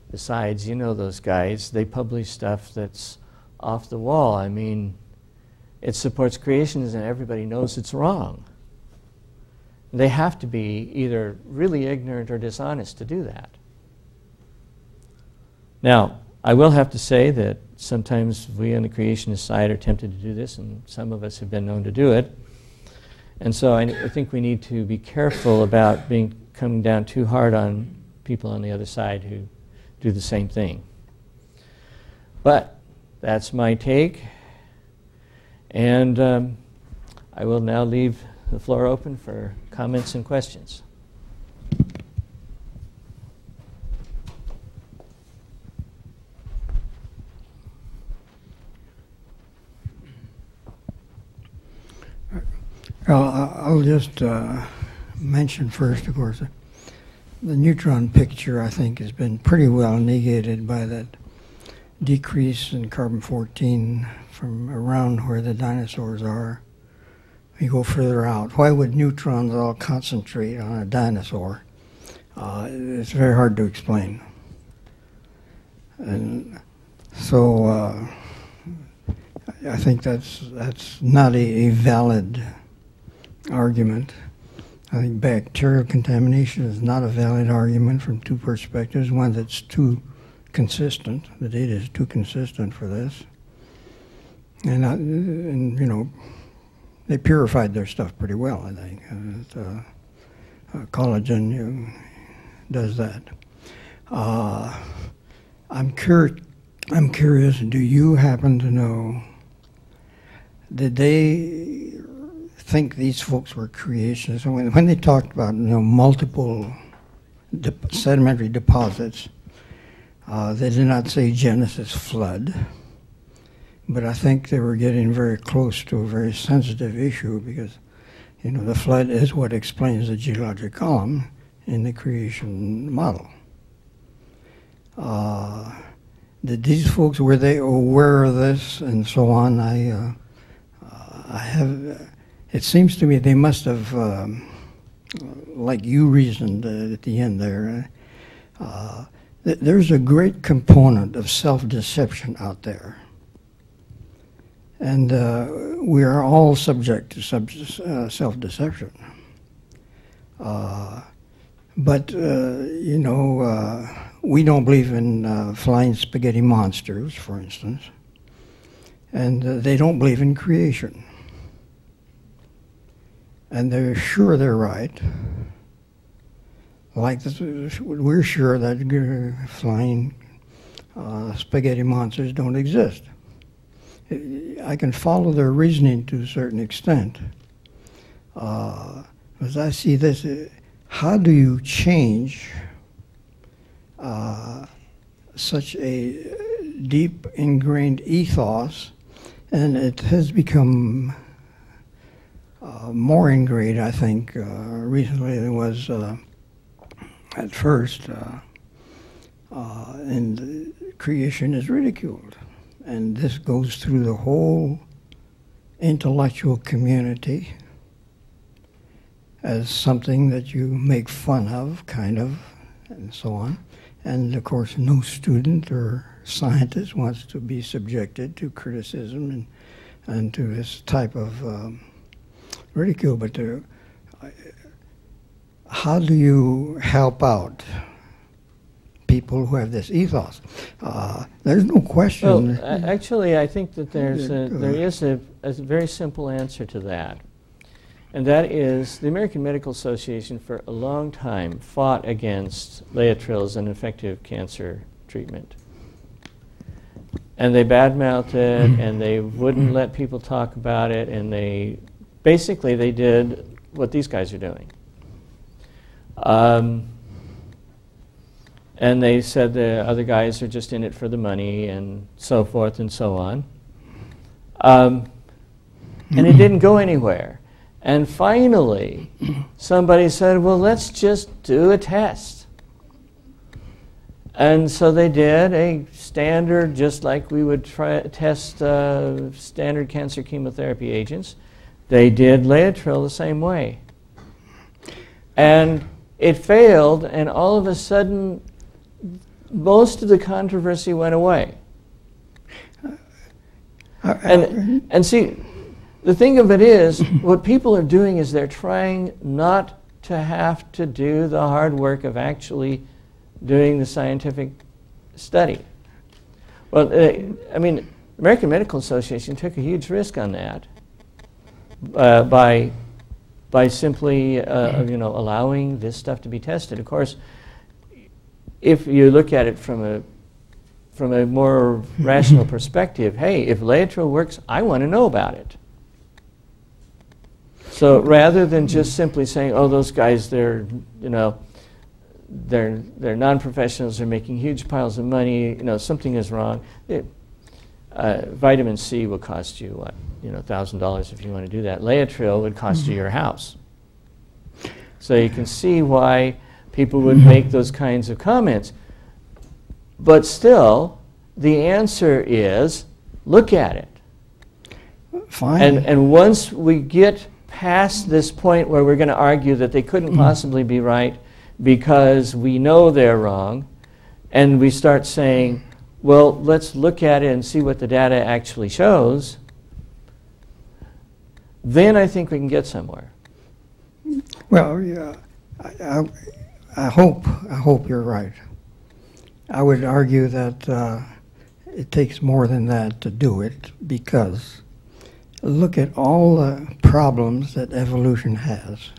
besides, you know those guys, they publish stuff that's off the wall. I mean, it supports creationism, and everybody knows it's wrong. They have to be either really ignorant or dishonest to do that. Now, I will have to say that sometimes we on the creationist side are tempted to do this, and some of us have been known to do it. And so I think we need to be careful about coming down too hard on people on the other side who do the same thing. But that's my take. And I will now leave the floor open for comments and questions. I'll just mention first, of course, the neutron picture, I think, has been pretty well negated by that decrease in carbon-14 from around where the dinosaurs are. You go further out. Why would neutrons all concentrate on a dinosaur? It's very hard to explain. And so I think that's not a valid argument. I think bacterial contamination is not a valid argument from two perspectives. One, that's too consistent. The data is too consistent for this. And, you know, they purified their stuff pretty well, I think. Collagen does that. I'm curious, do you happen to know, did they think these folks were creationists? When they talked about, you know, multiple sedimentary deposits, they did not say Genesis flood, but I think they were getting very close to a very sensitive issue, because, you know, the flood is what explains the geologic column in the creation model. Did these folks, were they aware of this and so on? I have. It seems to me they must have, like you reasoned at the end there, there's a great component of self-deception out there. And we are all subject to self-deception. But, you know, we don't believe in flying spaghetti monsters, for instance. And they don't believe in creation. And they're sure they're right. Like this, we're sure that flying spaghetti monsters don't exist. I can follow their reasoning to a certain extent. As I see this, how do you change such a deep ingrained ethos? And it has become more ingrained, I think, recently than it was at first, and creation is ridiculed. And this goes through the whole intellectual community as something that you make fun of, kind of, and so on. And of course, no student or scientist wants to be subjected to criticism and to this type of ridicule, but how do you help out people who have this ethos? There's no question. Well, actually, I think that there is a very simple answer to that, and that is the American Medical Association for a long time fought against Laetrile as an effective cancer treatment. And they badmouthed it, and they wouldn't let people talk about it, and they basically, they did what these guys are doing. And they said the other guys are just in it for the money and so forth and so on. And it didn't go anywhere. And finally, somebody said, well, let's just do a test. And so they did a standard, just like we would test standard cancer chemotherapy agents. They did Laetrile the same way. And it failed, and all of a sudden, most of the controversy went away. And see, the thing of it is, what people are doing is they're trying not to have to do the hard work of actually doing the scientific study. Well, I mean, American Medical Association took a huge risk on that. By simply you know, allowing this stuff to be tested. Of course, if you look at it from a more rational perspective, hey, if Laetrile works, I want to know about it. So rather than just simply saying, oh, those guys, they're, you know, they're non-professionals, they're making huge piles of money, you know, something is wrong. Vitamin C will cost you, what, you know, $1,000 if you want to do that. Laetrile would cost you your house. So you can see why people would make those kinds of comments. But still, the answer is, look at it. Fine. And once we get past this point where we're going to argue that they couldn't possibly be right because we know they're wrong, and we start saying, Well, let's look at it and see what the data actually shows. Then I think we can get somewhere. Well, yeah, I hope you're right. I would argue that it takes more than that to do it, because look at all the problems that evolution has.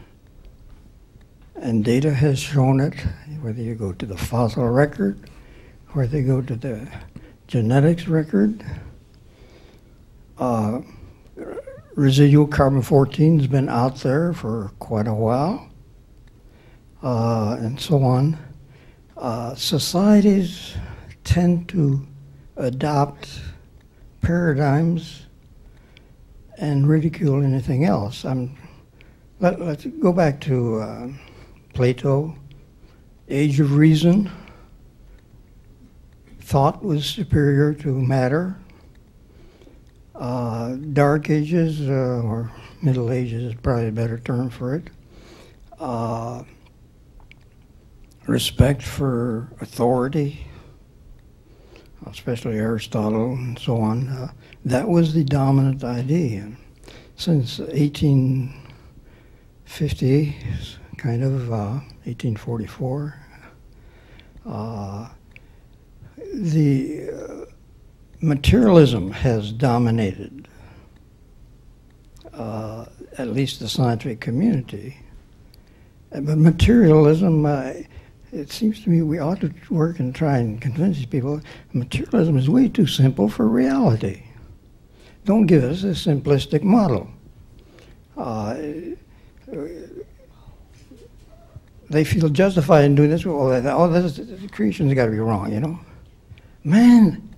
And data has shown it, whether you go to the fossil record, whether they go to the genetics record. Residual carbon-14 has been out there for quite a while, and so on. Societies tend to adopt paradigms and ridicule anything else. Let's go back to Plato, Age of Reason. Thought was superior to matter. Dark Ages, or Middle Ages is probably a better term for it. Respect for authority, especially Aristotle and so on. That was the dominant idea. Since 1850, kind of, 1844, the materialism has dominated, at least the scientific community. But materialism, it seems to me we ought to work and try and convince people materialism is way too simple for reality. Don't give us a simplistic model. They feel justified in doing this. Oh, this creation's got to be wrong, you know? Man,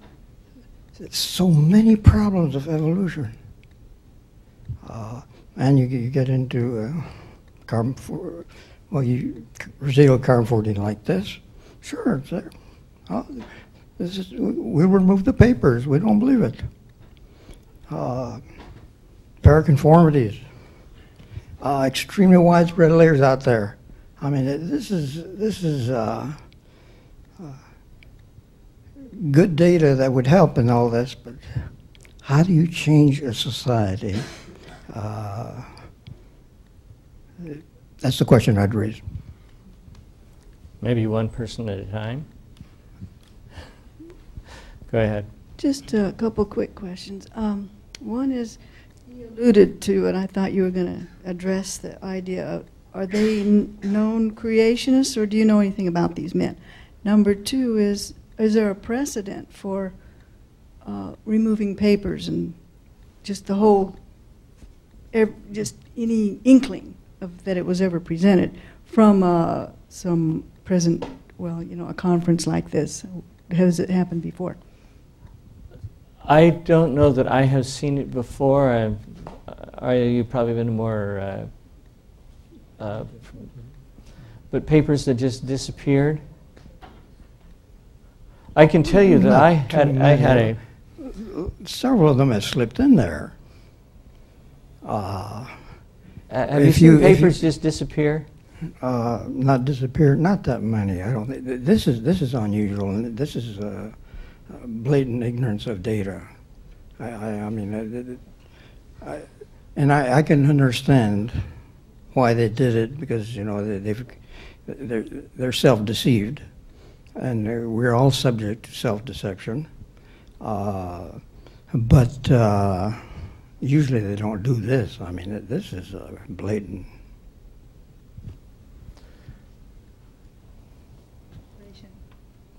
it's so many problems of evolution. And you get into residual carbon-14 like this. Sure, it's there. We'll remove the papers. We don't believe it. Paraconformities. Extremely widespread layers out there. I mean, this is good data that would help in all this, but how do you change a society? That's the question I'd raise. Maybe one person at a time. Go ahead. Just a couple quick questions. One is, you alluded to, and I thought you were going to address the idea of, are they known creationists, or do you know anything about these men? Number two is there a precedent for removing papers and just the whole, just any inkling of that it was ever presented from some present, well, you know, a conference like this? Has it happened before? I don't know that I have seen it before. You've probably been more, but papers that just disappeared. I can tell you that several of them have slipped in there. Have you seen papers just disappear? Not disappear, not that many. I don't think this is unusual, and this is blatant ignorance of data. I mean, I can understand why they did it, because you know they're self-deceived. And we're all subject to self-deception, but usually they don't do this. I mean, this is blatant.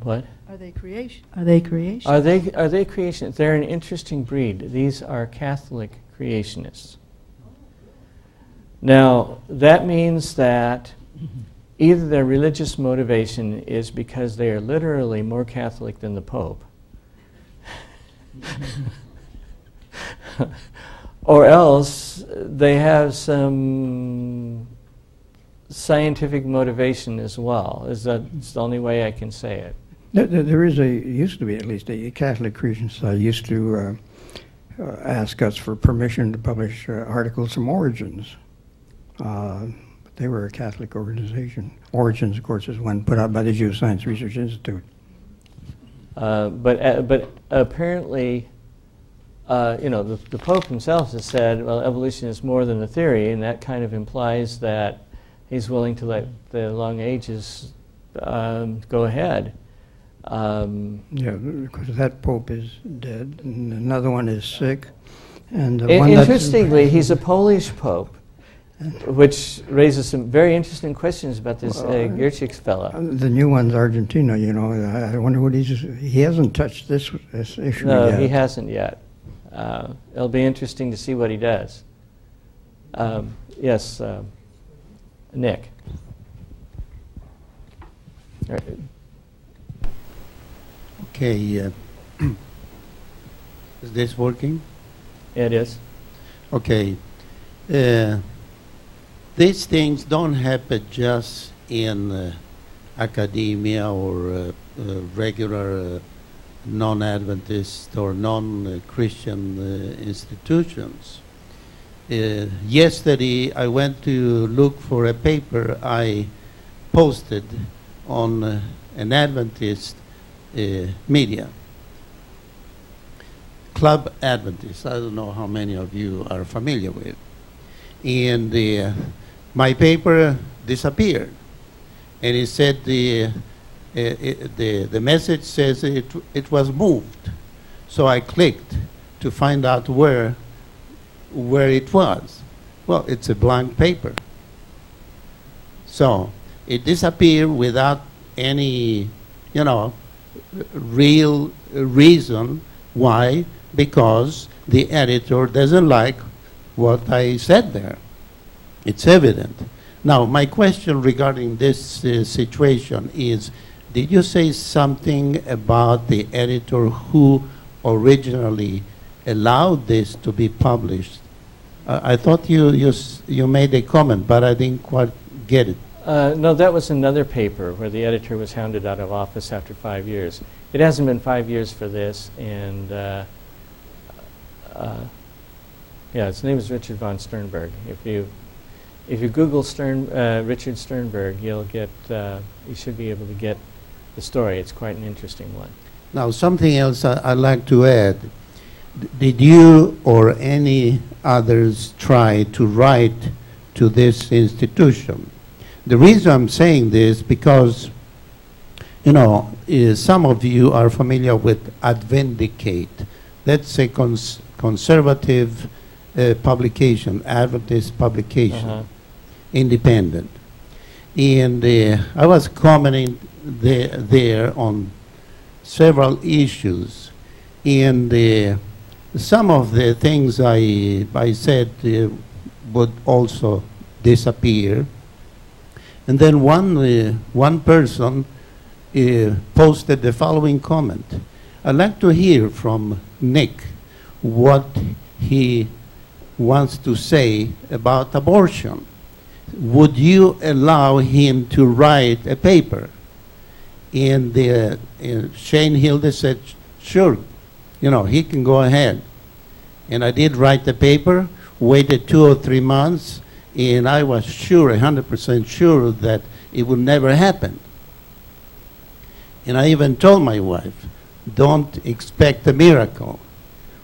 What? Are they creation? Are they creation? Are they creationists? They're an interesting breed. These are Catholic creationists. Now that means that. Either their religious motivation is because they are literally more Catholic than the Pope, or else they have some scientific motivation as well. It's the only way I can say it. There used to be at least a Catholic Christian Society used to ask us for permission to publish articles from Origins. They were a Catholic organization. Origins, of course, is one put out by the Geoscience Research Institute. But apparently, you know, the Pope himself has said, well, evolution is more than a theory, and that kind of implies that he's willing to let the long ages go ahead. Yeah, because that Pope is dead, and another one is sick. And interestingly, he's a Polish Pope, which raises some very interesting questions about this Gierczyk fella. The new one's Argentina, you know. I wonder what he's... He hasn't touched this issue yet. No, he hasn't yet. It'll be interesting to see what he does. Yes, Nick. All right. Okay. Is this working? It is. Okay. These things don't happen just in academia or regular non-Adventist or non-Christian institutions. Yesterday I went to look for a paper I posted on an Adventist media. Club Adventist, I don't know how many of you are familiar with. And my paper disappeared. And it said the message says it was moved. So I clicked to find out where it was. Well, it's a blank paper. So it disappeared without any, you know, real reason why, because the editor doesn't like what I said there. It's evident. Now, my question regarding this situation is, did you say something about the editor who originally allowed this to be published? I thought you made a comment, but I didn't quite get it. No, that was another paper where the editor was hounded out of office after 5 years. It hasn't been 5 years for this, and yeah, his name is Richard von Sternberg. If you Google Richard Sternberg, you'll get you should be able to get the story. It's quite an interesting one. Now, something else I'd like to add. Did you or any others try to write to this institution? The reason I'm saying this because, you know, some of you are familiar with Advendicate. That's a conservative publication, Adventist publication, independent. And I was commenting there on several issues. And some of the things I said would also disappear. And then one person posted the following comment. I'd like to hear from Nick what he wants to say about abortion. Would you allow him to write a paper? And Shane Hilde said, sure, you know, he can go ahead. And I did write the paper, waited 2 or 3 months, and I was sure, 100% sure, that it would never happen. And I even told my wife, don't expect a miracle.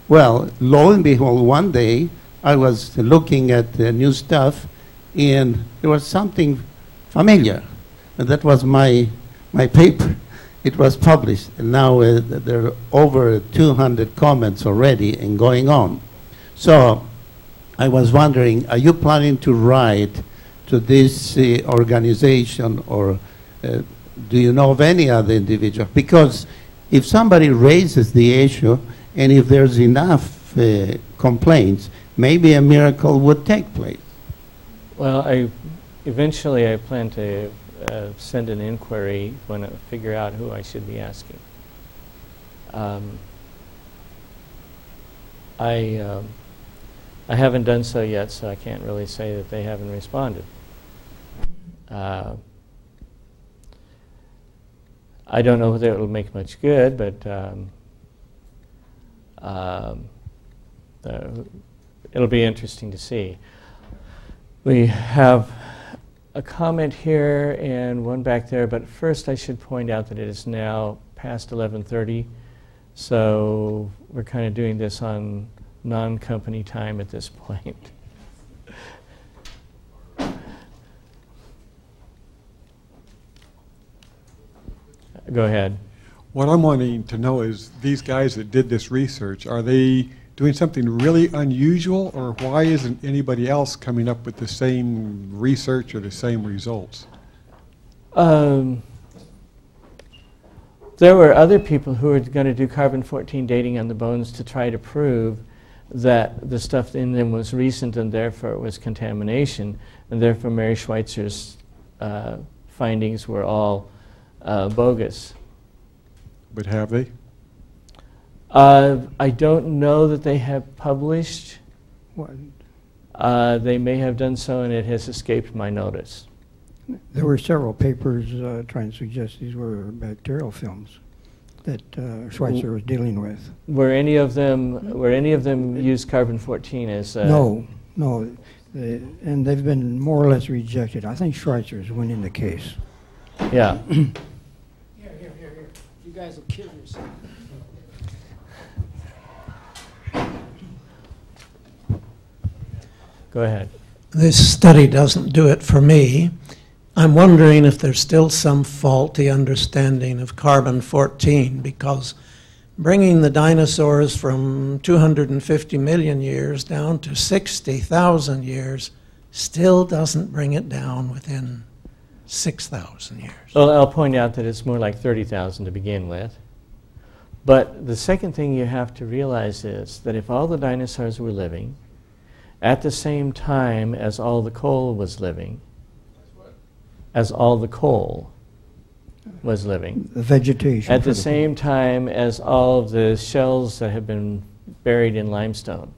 Well, lo and behold, one day, I was looking at new stuff, and there was something familiar. And that was my paper. It was published. And now there are over 200 comments already and going on. So I was wondering, are you planning to write to this organization, or do you know of any other individual? Because if somebody raises the issue, and if there's enough complaints, maybe a miracle would take place. Well, eventually I plan to send an inquiry when I figure out who I should be asking. I haven't done so yet, so I can't really say that they haven't responded. I don't know whether it will make much good, but it'll be interesting to see. We have a comment here and one back there, but first I should point out that it is now past 11:30, so we're kind of doing this on non-company time at this point. Go ahead. What I'm wanting to know is, these guys that did this research, are they doing something really unusual, or why isn't anybody else coming up with the same research or the same results? There were other people who were going to do carbon-14 dating on the bones to try to prove that the stuff in them was recent and therefore it was contamination, and therefore Mary Schweitzer's findings were all bogus. But have they? I don't know that they have published. They may have done so, and it has escaped my notice. There were several papers trying to suggest these were bacterial films that Schweitzer was dealing with. Were any of them used carbon-14 as? No. And they've been more or less rejected. I think Schweitzer's winning the case. Yeah. Here. You guys will kill yourself. Go ahead. This study doesn't do it for me. I'm wondering if there's still some faulty understanding of carbon-14, because bringing the dinosaurs from 250 million years down to 60,000 years still doesn't bring it down within 6,000 years. Well, I'll point out that it's more like 30,000 to begin with. But the second thing you have to realize is that if all the dinosaurs were living at the same time as all the coal was living, the vegetation. At the same time as all of the shells that have been buried in limestone.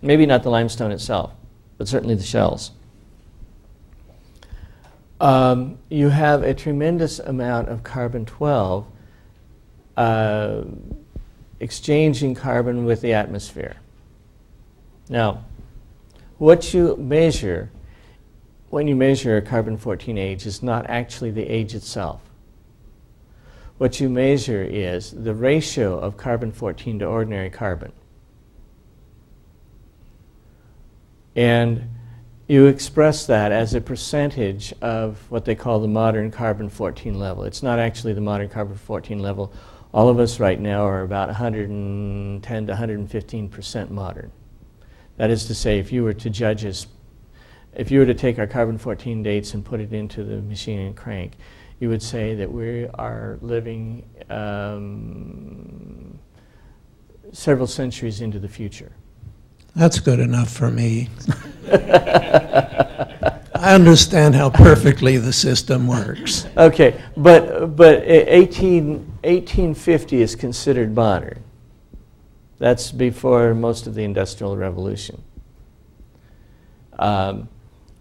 Maybe not the limestone itself, but certainly the shells. You have a tremendous amount of carbon-12 exchanging carbon with the atmosphere. Now, what you measure when you measure a carbon-14 age is not actually the age itself. What you measure is the ratio of carbon-14 to ordinary carbon. And you express that as a percentage of what they call the modern carbon-14 level. It's not actually the modern carbon-14 level. All of us right now are about 110 to 115% modern. That is to say, if you were to judge us, if you were to take our carbon-14 dates and put it into the machine and crank, you would say that we are living several centuries into the future. That's good enough for me. I understand how perfectly the system works. Okay, but 1850 is considered modern. That's before most of the Industrial Revolution.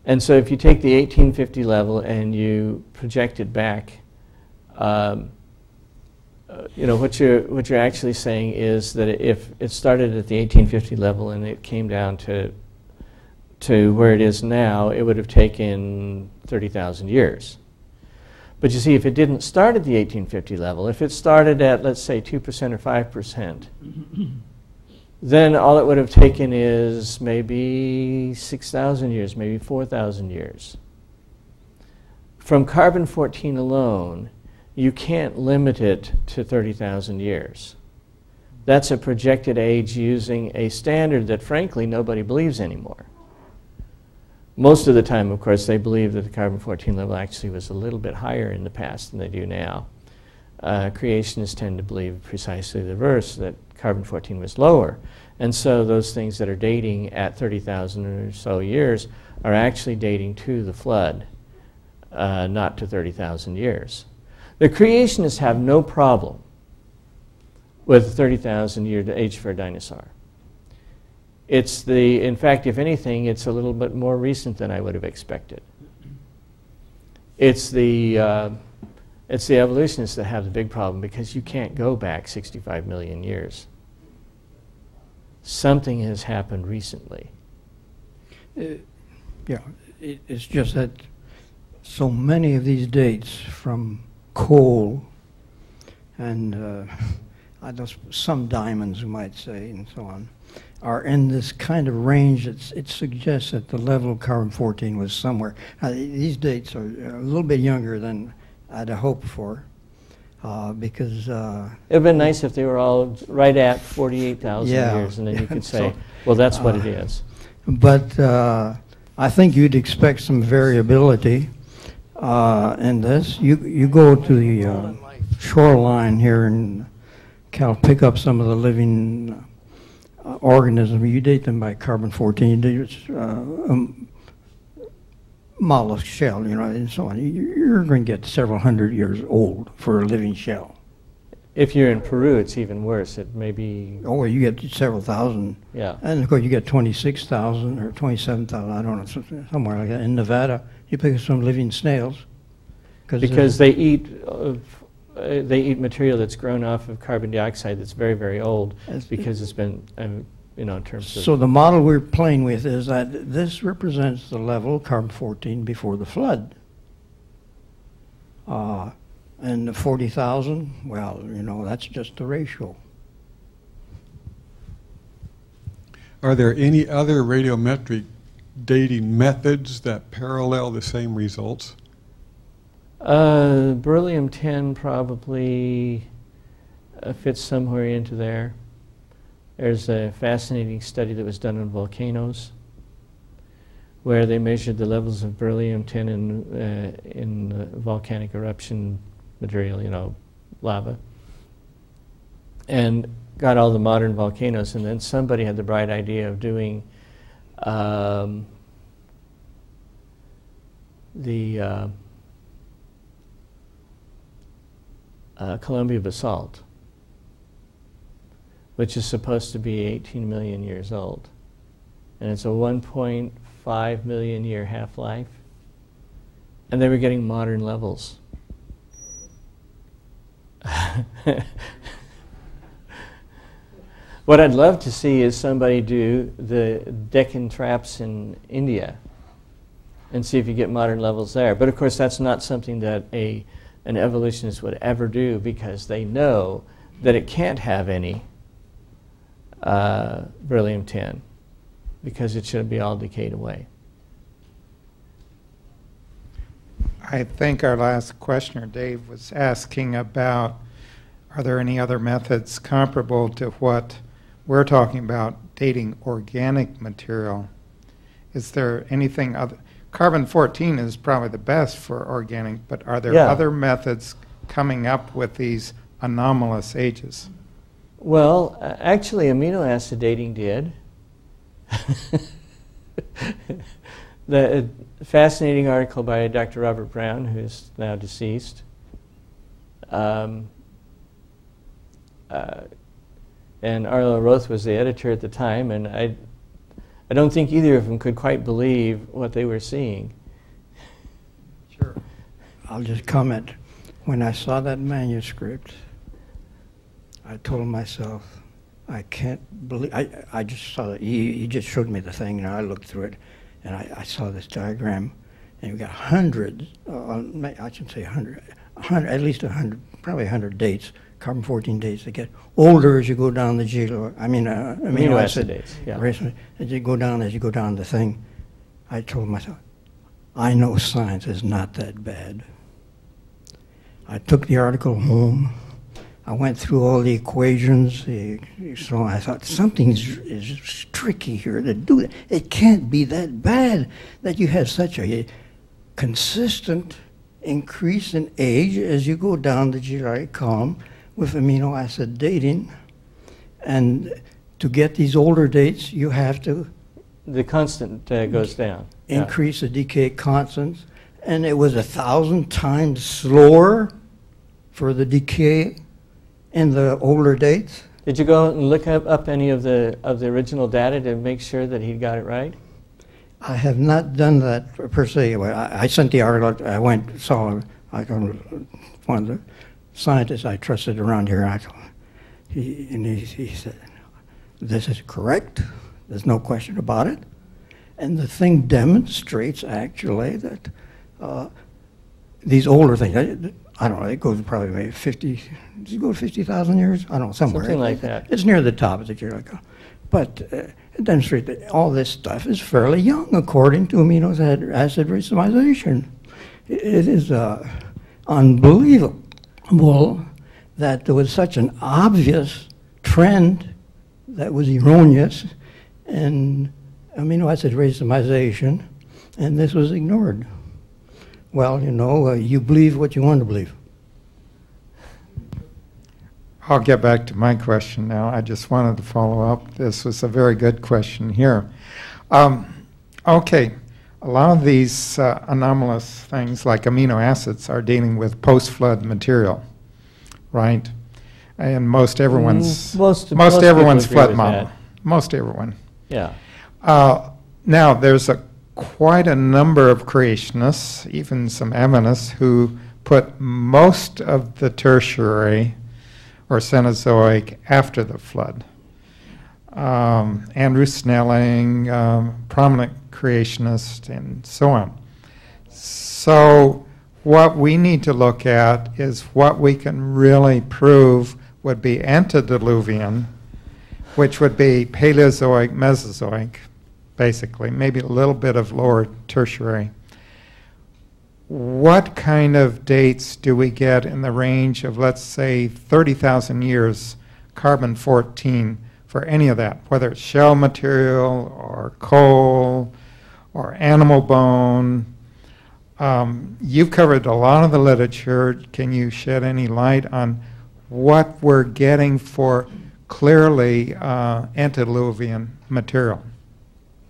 And so if you take the 1850 level and you project it back, what you're actually saying is that if it started at the 1850 level and it came down to where it is now, it would have taken 30,000 years. But you see, if it didn't start at the 1850 level, if it started at, let's say, 2% or 5%, then all it would have taken is maybe 6,000 years, maybe 4,000 years. From carbon-14 alone, you can't limit it to 30,000 years. That's a projected age using a standard that, frankly, nobody believes anymore. Most of the time, of course, they believe that the carbon-14 level actually was a little bit higher in the past than they do now. Creationists tend to believe precisely the reverse, that carbon-14 was lower. And so those things that are dating at 30,000 or so years are actually dating to the flood, not to 30,000 years. The creationists have no problem with the 30,000-year age for a dinosaur. It's the, in fact, if anything, it's a little bit more recent than I would have expected. It's the evolutionists that have the big problem, because you can't go back 65 million years. Something has happened recently. It's just that so many of these dates from coal and some diamonds, you might say, and so on, are in this kind of range that it suggests that the level of carbon-14 was somewhere. These dates are a little bit younger than I'd hoped for, because... it would have been nice if they were all right at 48,000 years, and then you could say, so, well, that's what it is. But I think you'd expect some variability in this. You go to the shoreline here and pick up some of the living organism, you date them by carbon-14, it's mollusk shell, you know, and so on. You're going to get several hundred years old for a living shell. If you're in Peru, it's even worse. It may be... Oh, you get several thousand. Yeah. And of course, you get 26,000 or 27,000, I don't know, somewhere like that. In Nevada, you pick up some living snails. Because they eat material that's grown off of carbon dioxide that's very, very old, because it's been, you know, in terms of... So the model we're playing with is that this represents the level, carbon-14, before the flood. And the 40,000, well, you know, that's just the ratio. Are there any other radiometric dating methods that parallel the same results? Beryllium-10 probably fits somewhere into there. There's a fascinating study that was done on volcanoes where they measured the levels of beryllium-10 in volcanic eruption material, you know, lava, and got all the modern volcanoes. And then somebody had the bright idea of doing Columbia basalt, which is supposed to be 18 million years old, and it's a 1.5 million year half-life, and they were getting modern levels. What I'd love to see is somebody do the Deccan traps in India and see if you get modern levels there, but of course that's not something that an evolutionist would ever do, because they know that it can't have any beryllium-10 because it should be all decayed away. I think our last questioner, Dave, was asking about, are there any other methods comparable to what we're talking about, dating organic material? Is there anything other? Carbon-14 is probably the best for organic, but are there other methods coming up with these anomalous ages? Well, actually, amino acid dating did. The fascinating article by Dr. Robert Brown, who's now deceased, and Arlo Roth was the editor at the time, and I don't think either of them could quite believe what they were seeing. Sure. I'll just comment. When I saw that manuscript, I told myself, I can't believe, I just saw it. You just showed me the thing, and I looked through it, and I saw this diagram, and we got hundreds, I should say 100, at least 100, probably 100 dates, carbon-14 dates that get older as you go down the amino acid dates. Yeah. As you go down the thing, I told myself, I know science is not that bad. I took the article home. I went through all the equations. So I thought, something is tricky here to do that. It can't be that bad that you have such a consistent increase in age as you go down the geologic column with amino acid dating, and to get these older dates, you have to... The constant goes down. Increase the decay constants, and it was 1,000 times slower for the decay in the older dates. Did you go and look up any of the original data to make sure that he got it right? I have not done that per se. I sent the article, I went, saw one of the scientists I trusted around here, and he said, this is correct, there's no question about it. And the thing demonstrates actually that these older things, I don't know, it goes probably maybe 50, does it go 50,000 years? I don't know, somewhere. Something like that. It's near the top of the Jurassic. But it demonstrates that all this stuff is fairly young, according to amino acid racemization. It is unbelievable that there was such an obvious trend that was erroneous in amino acid racemization, and this was ignored. Well, you know, you believe what you want to believe. I'll get back to my question now. I just wanted to follow up. This was a very good question here. Okay, a lot of these anomalous things like amino acids are dealing with post-flood material, right? And most everyone's most everyone's flood model. That. Most everyone. Yeah. Now there's quite a number of creationists, even some Adventists, who put most of the tertiary or Cenozoic after the flood. Andrew Snelling, prominent creationist, and so on. So what we need to look at is what we can really prove would be antediluvian, which would be Paleozoic, Mesozoic, basically, maybe a little bit of lower tertiary. What kind of dates do we get in the range of, let's say, 30,000 years, carbon-14, for any of that, whether it's shell material or coal or animal bone? You've covered a lot of the literature. Can you shed any light on what we're getting for clearly antediluvian material?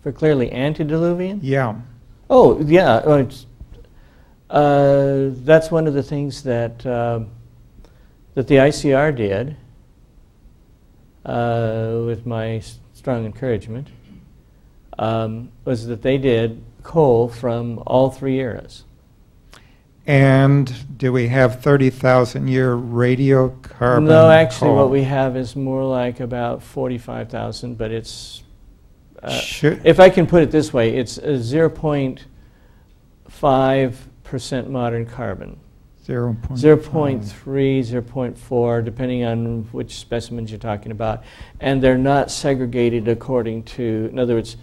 For clearly antediluvian? Yeah. Oh, yeah. Well, it's, that's one of the things that that the ICR did with my strong encouragement was that they did coal from all three eras. And do we have 30,000 year radiocarbon? No, actually coal? What we have is more like about 45,000, but it's sure. If I can put it this way, it's 0.5% modern carbon. 0.3, 0.4, depending on which specimens you're talking about. And they're not segregated according to, in other words,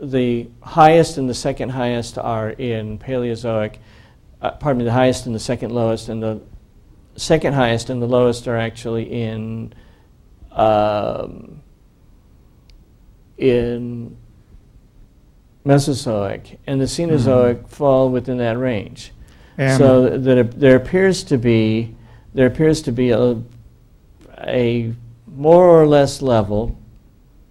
the highest and the second highest are in Paleozoic, pardon me, the highest and the second lowest, and the second highest and the lowest are actually in Mesozoic, and the Cenozoic fall within that range. And so there appears to be a more or less level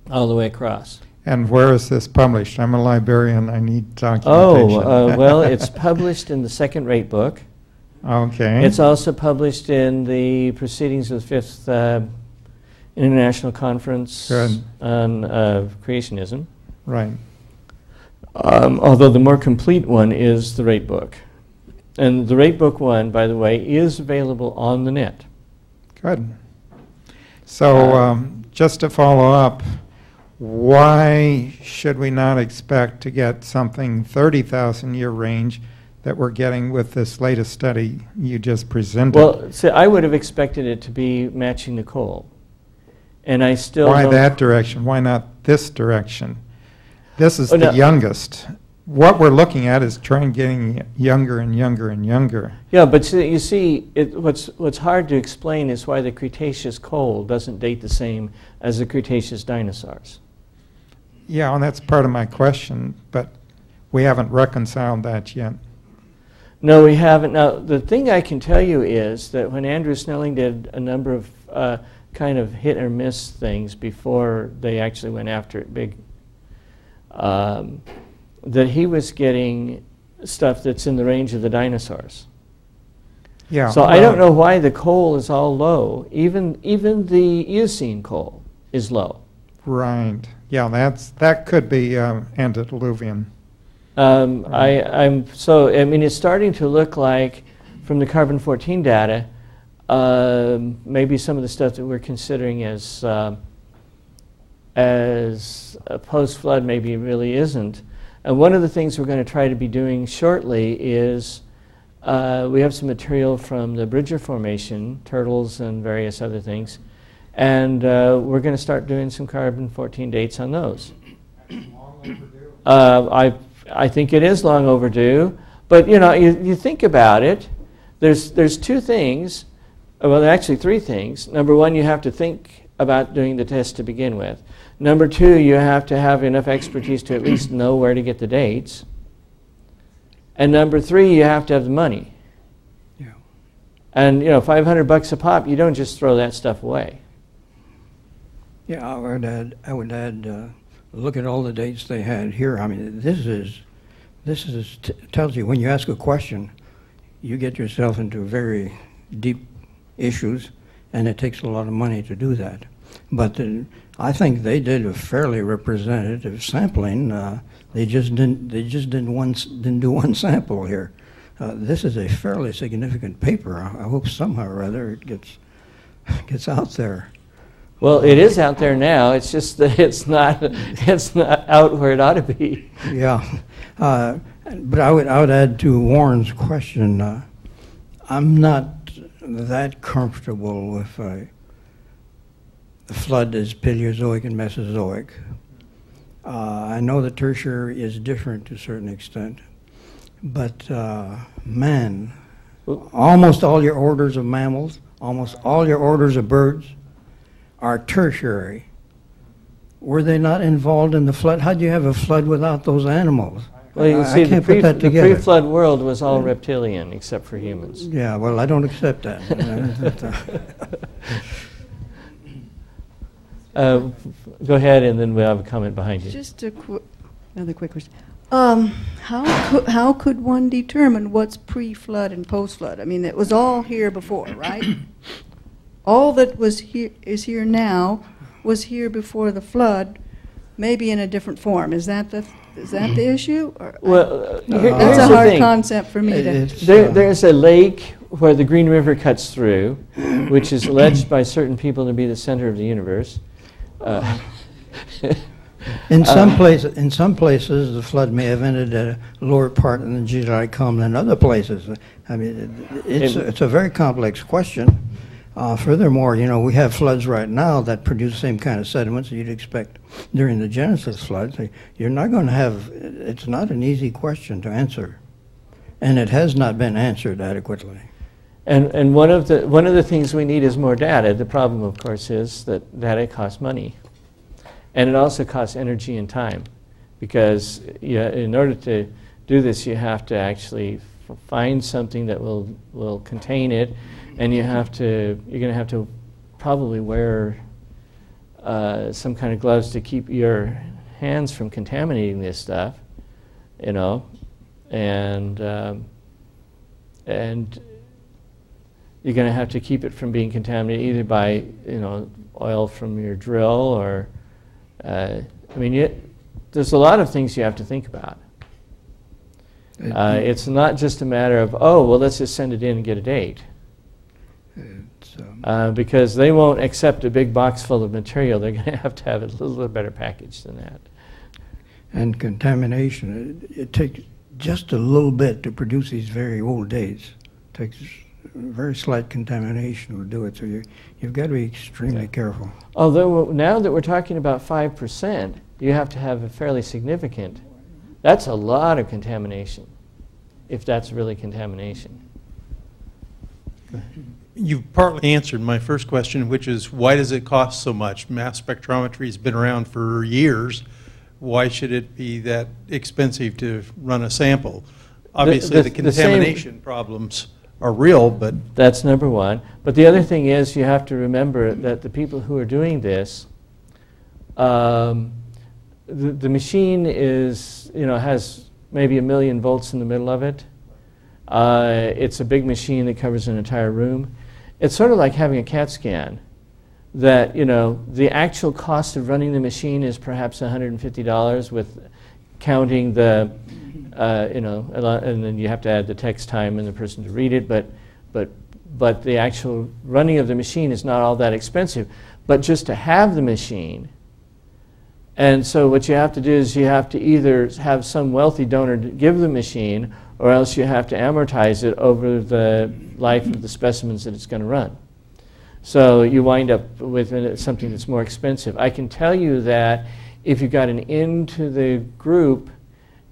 all the way across. And where is this published? I'm a librarian. I need documentation. Oh, well, it's published in the Second Rate Book. Okay. It's also published in the Proceedings of the Fifth International Conference on Creationism. Right. Although the more complete one is the Rate Book. And the Rate Book one, by the way, is available on the net. Good. So just to follow up, why should we not expect to get something 30,000 year range that we're getting with this latest study you just presented? Well, see, I would have expected it to be matching the coal. And I still why that direction? Why not this direction? This is the youngest. What we're looking at is trying getting younger and younger and younger. Yeah, but so you see, what's hard to explain is why the Cretaceous coal doesn't date the same as the Cretaceous dinosaurs. Yeah, and that's part of my question, but we haven't reconciled that yet. No, we haven't. Now, the thing I can tell you is that when Andrew Snelling did a number of kind of hit or miss things before they actually went after it big, that he was getting stuff that's in the range of the dinosaurs. Yeah. So I don't know why the coal is all low. Even the Eocene coal is low. Right. Yeah, that could be antediluvian. I mean, it's starting to look like, from the carbon-14 data, maybe some of the stuff that we're considering as a post-flood maybe really isn't. And one of the things we're going to try to be doing shortly is We have some material from the Bridger Formation, turtles and various other things. And we're going to start doing some carbon-14 dates on those. Long overdue. I think it is long overdue. But you know, you think about it. There's two things. Well, there are actually three things. Number one, you have to think about doing the test to begin with. Number two, you have to have enough expertise to at least know where to get the dates. And number three, you have to have the money. Yeah. And you know, $500 a pop, you don't just throw that stuff away. Yeah, I would add. Look at all the dates they had here. I mean, this tells you when you ask a question, you get yourself into very deep issues, and it takes a lot of money to do that. But I think they did a fairly representative sampling. They just didn't do one sample here. This is a fairly significant paper. I hope somehow or other it gets out there. Well, it is out there now. It's just that it's not out where it ought to be. Yeah, but I would add to Warren's question. I'm not that comfortable with the flood is Paleozoic and Mesozoic. I know the Tertiary is different to a certain extent, but man, almost all your orders of mammals, almost all your orders of birds are Tertiary. Were they not involved in the flood? How do you have a flood without those animals? Well, you see, the pre-flood world was all reptilian except for humans. Yeah, well, I don't accept that. Go ahead, and then we'll have a comment behind you. Just another quick question. How could one determine what's pre-flood and post-flood? I mean, it was all here before, right? All that was here is here now was here before the flood, maybe in a different form. Is that the issue? Or well, that's a hard concept for me. There's a lake where the Green River cuts through, which is alleged by certain people to be the center of the universe. In some places, the flood may have ended at a lower part in the geologic column than other places. I mean, it's a very complex question. Furthermore, you know, we have floods right now that produce the same kind of sediments that you'd expect during the Genesis flood. So you're not going to have, it's not an easy question to answer, and it has not been answered adequately. And one of the things we need is more data. The problem, of course, is that data costs money, and it also costs energy and time, because in order to do this, you have to actually find something that will contain it. And you're going to have to probably wear some kind of gloves to keep your hands from contaminating this stuff, you know. And you're going to have to keep it from being contaminated either by, you know, oil from your drill or, I mean, there's a lot of things you have to think about. It's not just a matter of, oh, well, let's just send it in and get a date. Because they won't accept a big box full of material. They're going to have a little better package than that. And contamination, it takes just a little bit to produce these very old dates. It takes very slight contamination will do it, so you've got to be extremely careful. Although now that we're talking about 5%, you have to have a fairly significant, that's a lot of contamination, if that's really contamination. You've partly answered my first question, which is why does it cost so much? Mass spectrometry has been around for years. Why should it be that expensive to run a sample? Obviously, the contamination problems are real, but... That's number one. But the other thing is you have to remember that the people who are doing this, the machine is, you know, has maybe 1 million volts in the middle of it. It's a big machine that covers an entire room. It's sort of like having a CAT scan that, you know, the actual cost of running the machine is perhaps $150 with counting the, you know, and then you have to add the text time and the person to read it, but the actual running of the machine is not all that expensive. But just to have the machine, and so what you have to do is you have to either have some wealthy donor give the machine or else you have to amortize it over the life of the specimens that it's going to run. So you wind up with something that's more expensive. I can tell you that if you got an end to the group,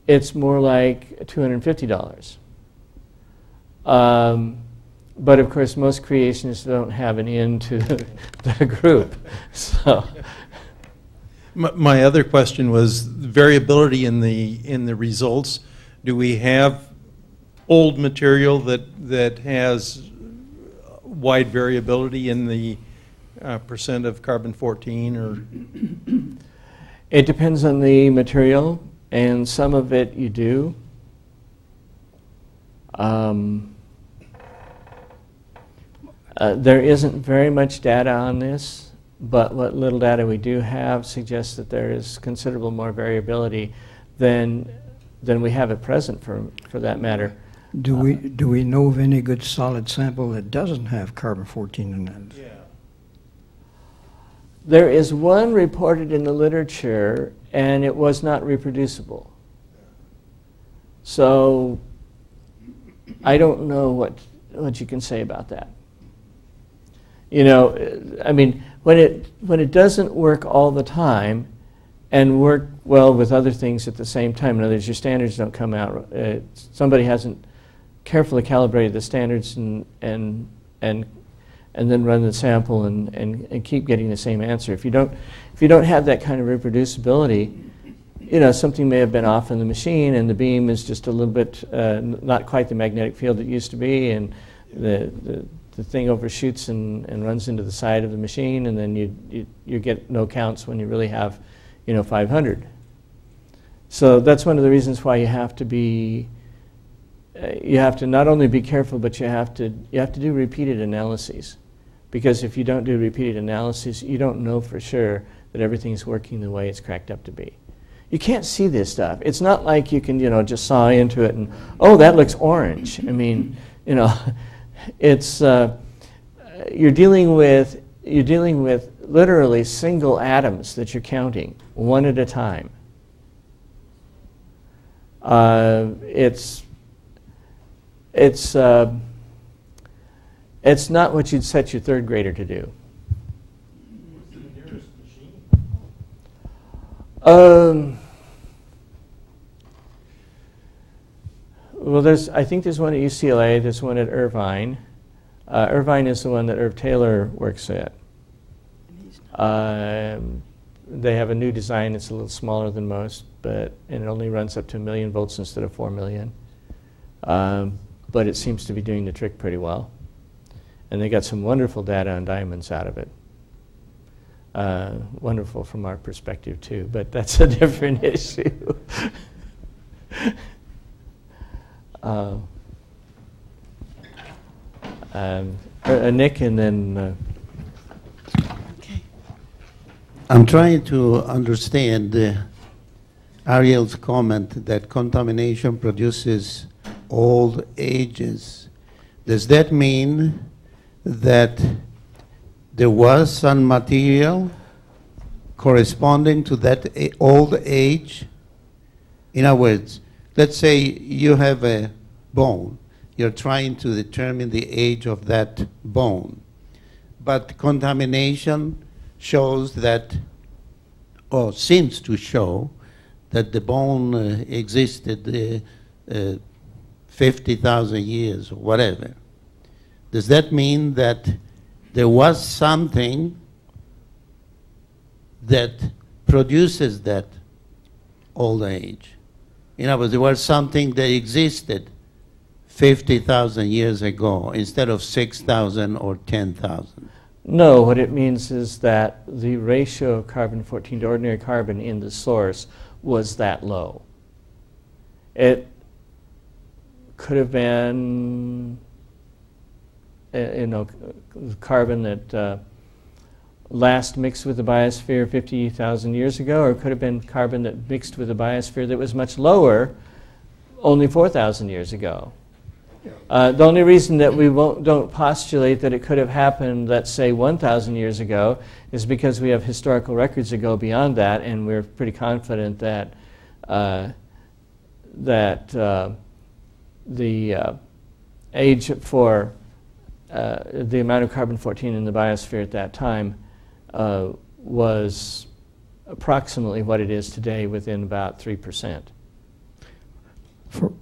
it's more like $250. But of course, most creationists don't have an end to the group. So, my other question was variability in the results. Do we have old material that has wide variability in the percent of carbon-14, or? It depends on the material, and some of it you do. There isn't very much data on this, but what little data we do have suggests that there is considerable more variability than we have at present, for that matter. Do we know of any good solid sample that doesn't have carbon-14 in it? Yeah. There is one reported in the literature, and it was not reproducible. So I don't know what you can say about that. You know, I mean, when it doesn't work all the time and work well with other things at the same time, in other words, your standards don't come out, somebody hasn't carefully calibrated the standards and then run the sample and keep getting the same answer. If you don't have that kind of reproducibility, you know, something may have been off in the machine, and the beam is just a little bit not quite the magnetic field it used to be, and the thing overshoots and runs into the side of the machine, and then you get no counts when you really have, you know, 500. So that's one of the reasons why you have to be, you have to not only be careful, but you have to do repeated analyses, because if you don't do repeated analyses, you don't know for sure that everything's working the way it's cracked up to be. You can't see this stuff. It's not like you can, you know, just saw into it and, oh, that looks orange. I mean, you know, it's you're dealing with literally single atoms that you're counting one at a time. It's not what you'd set your third grader to do. What's the nearest machine? Well, I think there's one at UCLA, there's one at Irvine. Irvine is the one that Irv Taylor works at. They have a new design that's a little smaller than most, and it only runs up to 1 million volts instead of 4 million. But it seems to be doing the trick pretty well. And they got some wonderful data on diamonds out of it. Wonderful from our perspective too, but that's a different issue. Nick, and then... Okay. I'm trying to understand Ariel's comment that contamination produces old ages. Does that mean that there was some material corresponding to that old age? In other words, let's say you have a bone. You're trying to determine the age of that bone. But contamination shows that, or seems to show, that the bone existed 50,000 years or whatever. Does that mean that there was something that produces that old age? In other words, there was something that existed 50,000 years ago instead of 6,000 or 10,000. No, what it means is that the ratio of carbon-14 to ordinary carbon in the source was that low. It could have been, you know, carbon that last mixed with the biosphere 50,000 years ago, or it could have been carbon that mixed with the biosphere that was much lower only 4,000 years ago. The only reason that we don't postulate that it could have happened, let's say, 1,000 years ago, is because we have historical records that go beyond that, and we're pretty confident that age for the amount of carbon-14 in the biosphere at that time was approximately what it is today, within about 3%.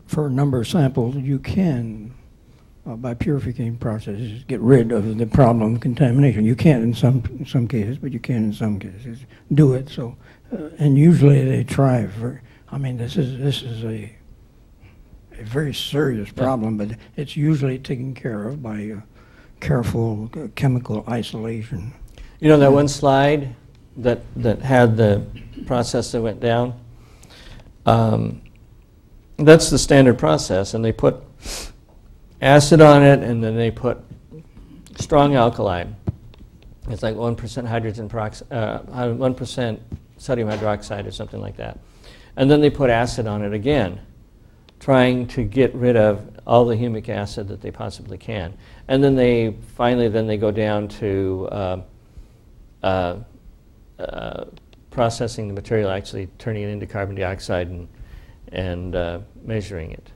For a number of samples, you can, by purification processes, get rid of the problem of contamination. You can't in some cases, but you can in some cases do it. So, and usually they try for. I mean, this is a very serious problem, but it's usually taken care of by careful chemical isolation. You know that one slide that had the process that went down? That's the standard process, and they put acid on it, and then they put strong alkali. It's like 1% hydrogen peroxide, 1% sodium hydroxide or something like that. And then they put acid on it again, trying to get rid of all the humic acid that they possibly can. And then they finally, they go down to processing the material, actually turning it into carbon dioxide and measuring it.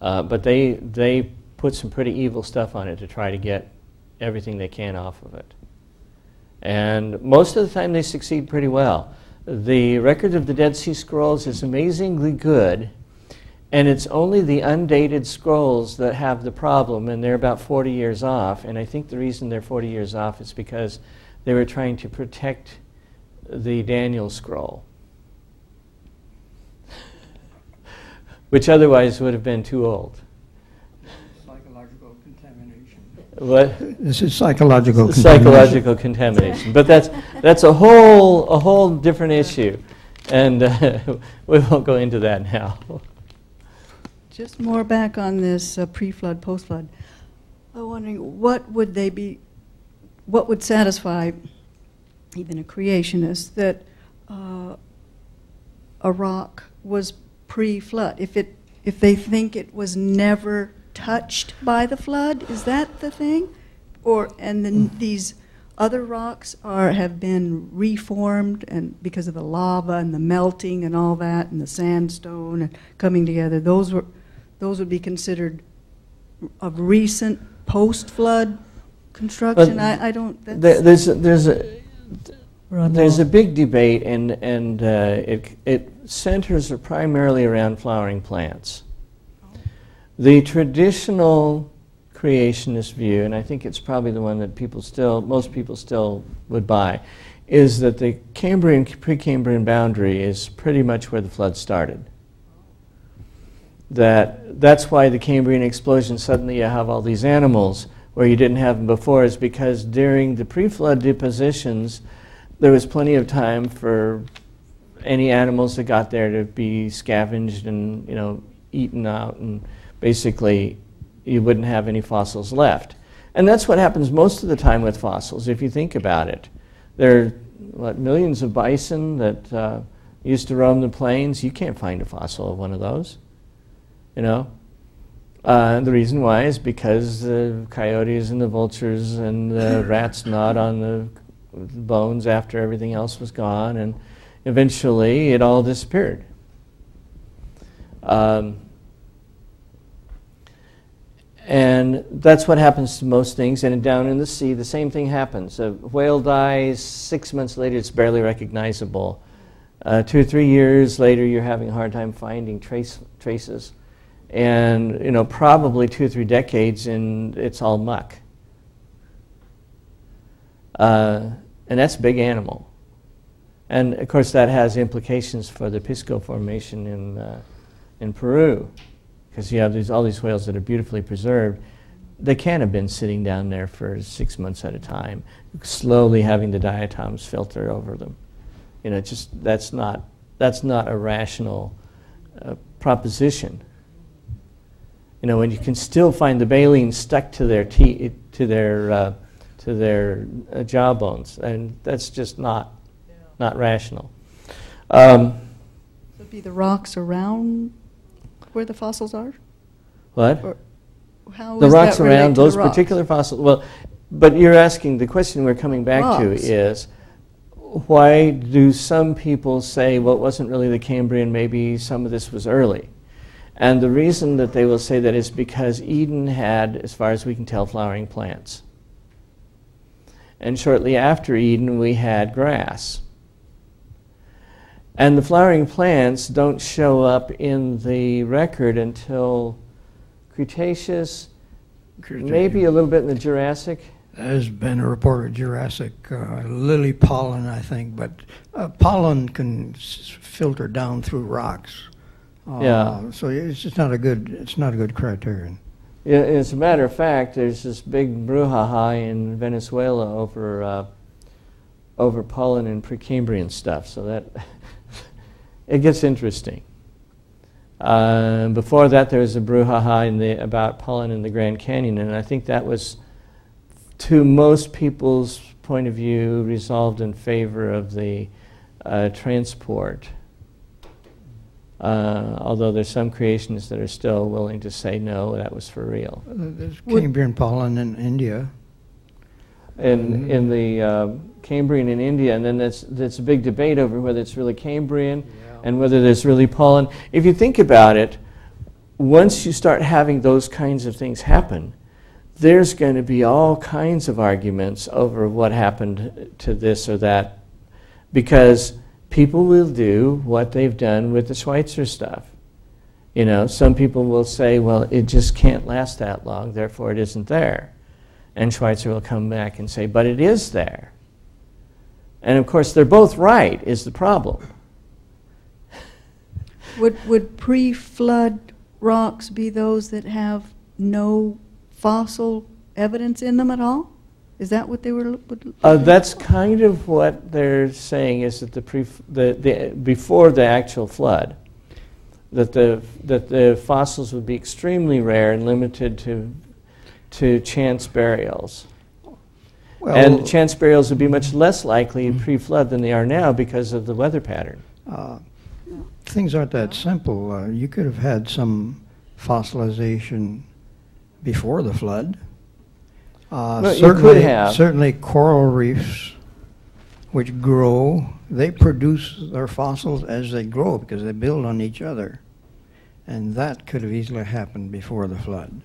But they put some pretty evil stuff on it to try to get everything they can off of it. And most of the time they succeed pretty well. The record of the Dead Sea Scrolls is amazingly good, and it's only the undated scrolls that have the problem, and they're about 40 years off. And I think the reason they're 40 years off is because they were trying to protect the Daniel scroll, which otherwise would have been too old. Psychological contamination. What? This is psychological contamination. Psychological contamination. But that's a whole different issue, and we won't go into that now. Just more back on this pre-flood, post-flood. I'm wondering what would satisfy even a creationist that a rock was pre-flood? If they think it was never touched by the flood, is that the thing? Or and then these other rocks have been reformed and because of the lava and the melting and all that and the sandstone and coming together. Those would be considered of recent post-flood construction. I don't. There's a big debate, and it centers primarily around flowering plants. Oh. The traditional creationist view, and I think it's probably the one that most people still would buy, is that the Cambrian pre-Cambrian boundary is pretty much where the flood started. That's why the Cambrian explosion, suddenly you have all these animals where you didn't have them before, is because during the pre-flood depositions there was plenty of time for any animals that got there to be scavenged and, you know, eaten out, and basically you wouldn't have any fossils left. And that's what happens most of the time with fossils, if you think about it. There are, what, millions of bison that used to roam the plains. You can't find a fossil of one of those. You know, the reason why is because the coyotes and the vultures and the rats gnawed on the bones after everything else was gone, and eventually it all disappeared. And that's what happens to most things. And down in the sea, the same thing happens. A whale dies, 6 months later it's barely recognizable. 2 or 3 years later you're having a hard time finding traces. And, you know, probably 2 or 3 decades, and it's all muck. And that's a big animal. And, of course, that has implications for the Pisco Formation in Peru, because you have all these whales that are beautifully preserved. They can't have been sitting down there for 6 months at a time, slowly having the diatoms filter over them. You know, just that's not a rational proposition. You know, and you can still find the baleen stuck to their teeth, to their jawbones, and that's just not rational. Would be the rocks around where the fossils are? What? Or how the is rocks that around those rocks? Particular fossils? Well, but you're asking the question we're coming back rocks. To is why do some people say, well, it wasn't really the Cambrian? Maybe some of this was early. And the reason that they will say that is because Eden had, as far as we can tell, flowering plants. And shortly after Eden, we had grass. And the flowering plants don't show up in the record until Cretaceous, maybe a little bit in the Jurassic. There's been a report of Jurassic lily pollen, I think, but pollen can filter down through rocks. Yeah. So it's just not a good, it's not a good criterion. Yeah, as a matter of fact, there's this big brouhaha in Venezuela over over pollen and Precambrian stuff. So that it gets interesting. Before that, there was a brouhaha in the, about pollen in the Grand Canyon, and I think that was, to most people's point of view, resolved in favor of the transport. Although there's some creationists that are still willing to say no, that was for real. There's Cambrian pollen in India. In the Cambrian in India, and then that's a big debate over whether it's really Cambrian and whether there's really pollen. If you think about it, once you start having those kinds of things happen, there's going to be all kinds of arguments over what happened to this or that, because people will do what they've done with the Schweitzer stuff. You know, some people will say, well, it just can't last that long, therefore it isn't there. And Schweitzer will come back and say, but it is there. And of course, they're both right, is the problem. Would pre-flood rocks be those that have no fossil evidence in them at all? Is that what they were looking for? That's kind of what they're saying, is that before the actual flood, that the fossils would be extremely rare and limited to chance burials. Well, and chance burials would be much less likely pre-flood than they are now because of the weather pattern. Things aren't that simple. You could have had some fossilization before the flood. Well, certainly coral reefs, which grow, they produce their fossils as they grow because they build on each other. And that could have easily happened before the flood.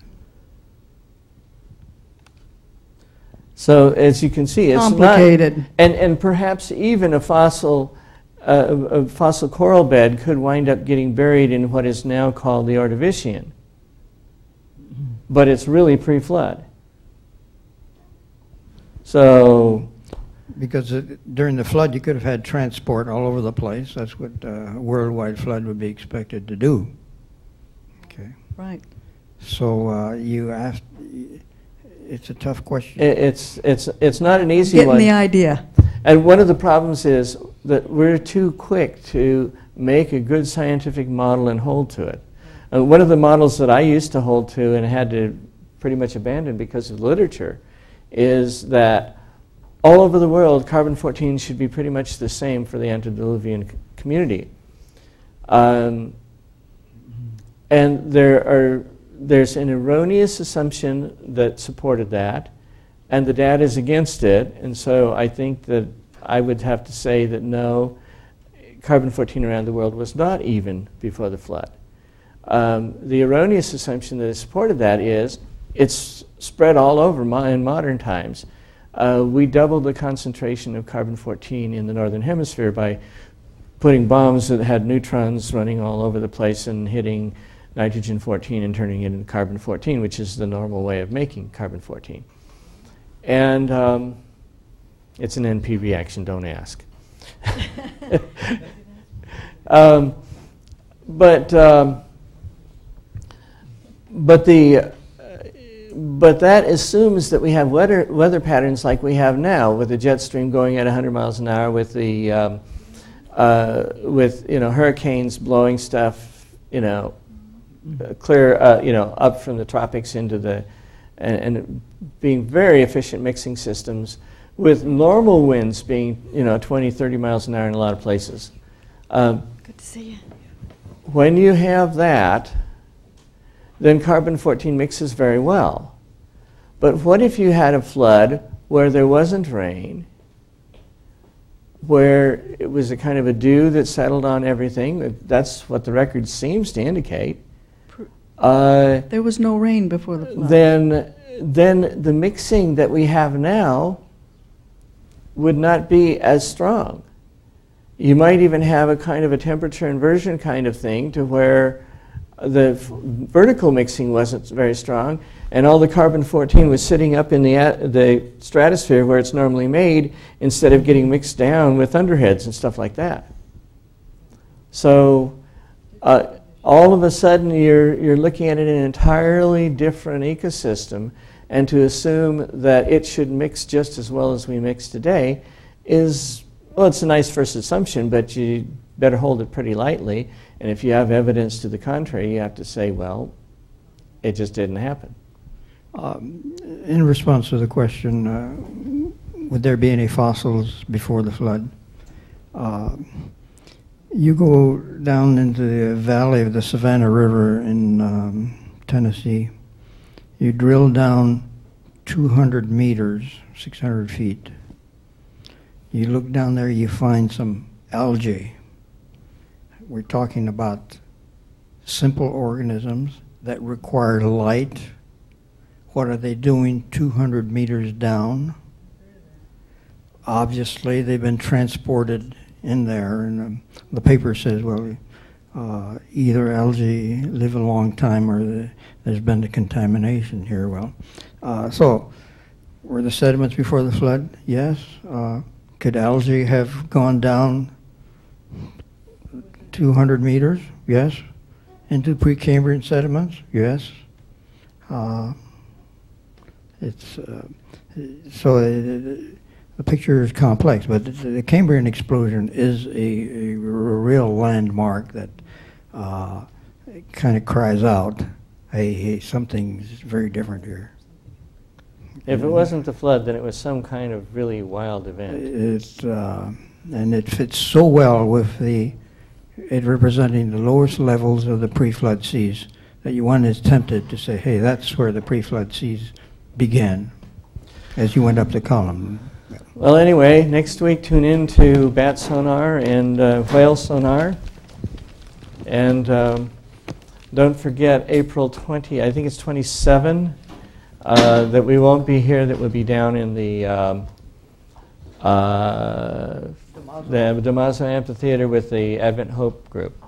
So as you can see, it's complicated. Not, and perhaps even a fossil coral bed could wind up getting buried in what is now called the Ordovician. But it's really pre-flood. So, because during the flood, you could have had transport all over the place. That's what a worldwide flood would be expected to do. Okay. Right. So you asked. It's a tough question. It's not an easy one. Getting the idea. And one of the problems is that we're too quick to make a good scientific model and hold to it. One of the models that I used to hold to and had to pretty much abandon because of literature is that all over the world, carbon-14 should be pretty much the same for the antediluvian community. And there's an erroneous assumption that supported that, and the data is against it, and so I think that I would have to say that no, carbon-14 around the world was not even before the flood. The erroneous assumption that supported that is it's spread all over in modern times. We doubled the concentration of carbon-14 in the northern hemisphere by putting bombs that had neutrons running all over the place and hitting nitrogen-14 and turning it into carbon-14, which is the normal way of making carbon-14. And it's an NP reaction, don't ask. But that assumes that we have weather patterns like we have now, with a jet stream going at 100 miles an hour, with the hurricanes blowing stuff, clear, up from the tropics into the, and being very efficient mixing systems, with normal winds being 20, 30 miles an hour in a lot of places. Good to see you. When you have that, then carbon-14 mixes very well. But what if you had a flood where there wasn't rain, where it was a kind of a dew that settled on everything? That's what the record seems to indicate. There was no rain before the flood. Then the mixing that we have now would not be as strong. You might even have a kind of a temperature inversion kind of thing to where the vertical mixing wasn't very strong, and all the carbon-14 was sitting up in the stratosphere where it's normally made instead of getting mixed down with underheads and stuff like that. So all of a sudden you're looking at an entirely different ecosystem, and to assume that it should mix just as well as we mix today is, well, it's a nice first assumption, but you better hold it pretty lightly. And if you have evidence to the contrary, you have to say, well, it just didn't happen. In response to the question, would there be any fossils before the flood? You go down into the valley of the Savannah River in Tennessee. You drill down 200 meters, 600 feet. You look down there, you find some algae. We're talking about simple organisms that require light. What are they doing 200 meters down? Obviously, they've been transported in there. And the paper says, well, either algae live a long time or there's been the contamination here. Well, so were the sediments before the flood? Yes. Could algae have gone down 200 meters? Yes. Into Precambrian sediments? Yes. The picture is complex, but the Cambrian explosion is a real landmark that kind of cries out, hey, something's very different here. If it wasn't the flood, then it was some kind of really wild event. And it fits so well with it representing the lowest levels of the pre-flood seas that one is tempted to say, hey, that's where the pre-flood seas began as you went up the column. Well, anyway, next week tune in to bat sonar and whale sonar. And don't forget April 20, I think it's 27, that we won't be here, that we'll be down in the Damaso Amphitheater with the Advent Hope group.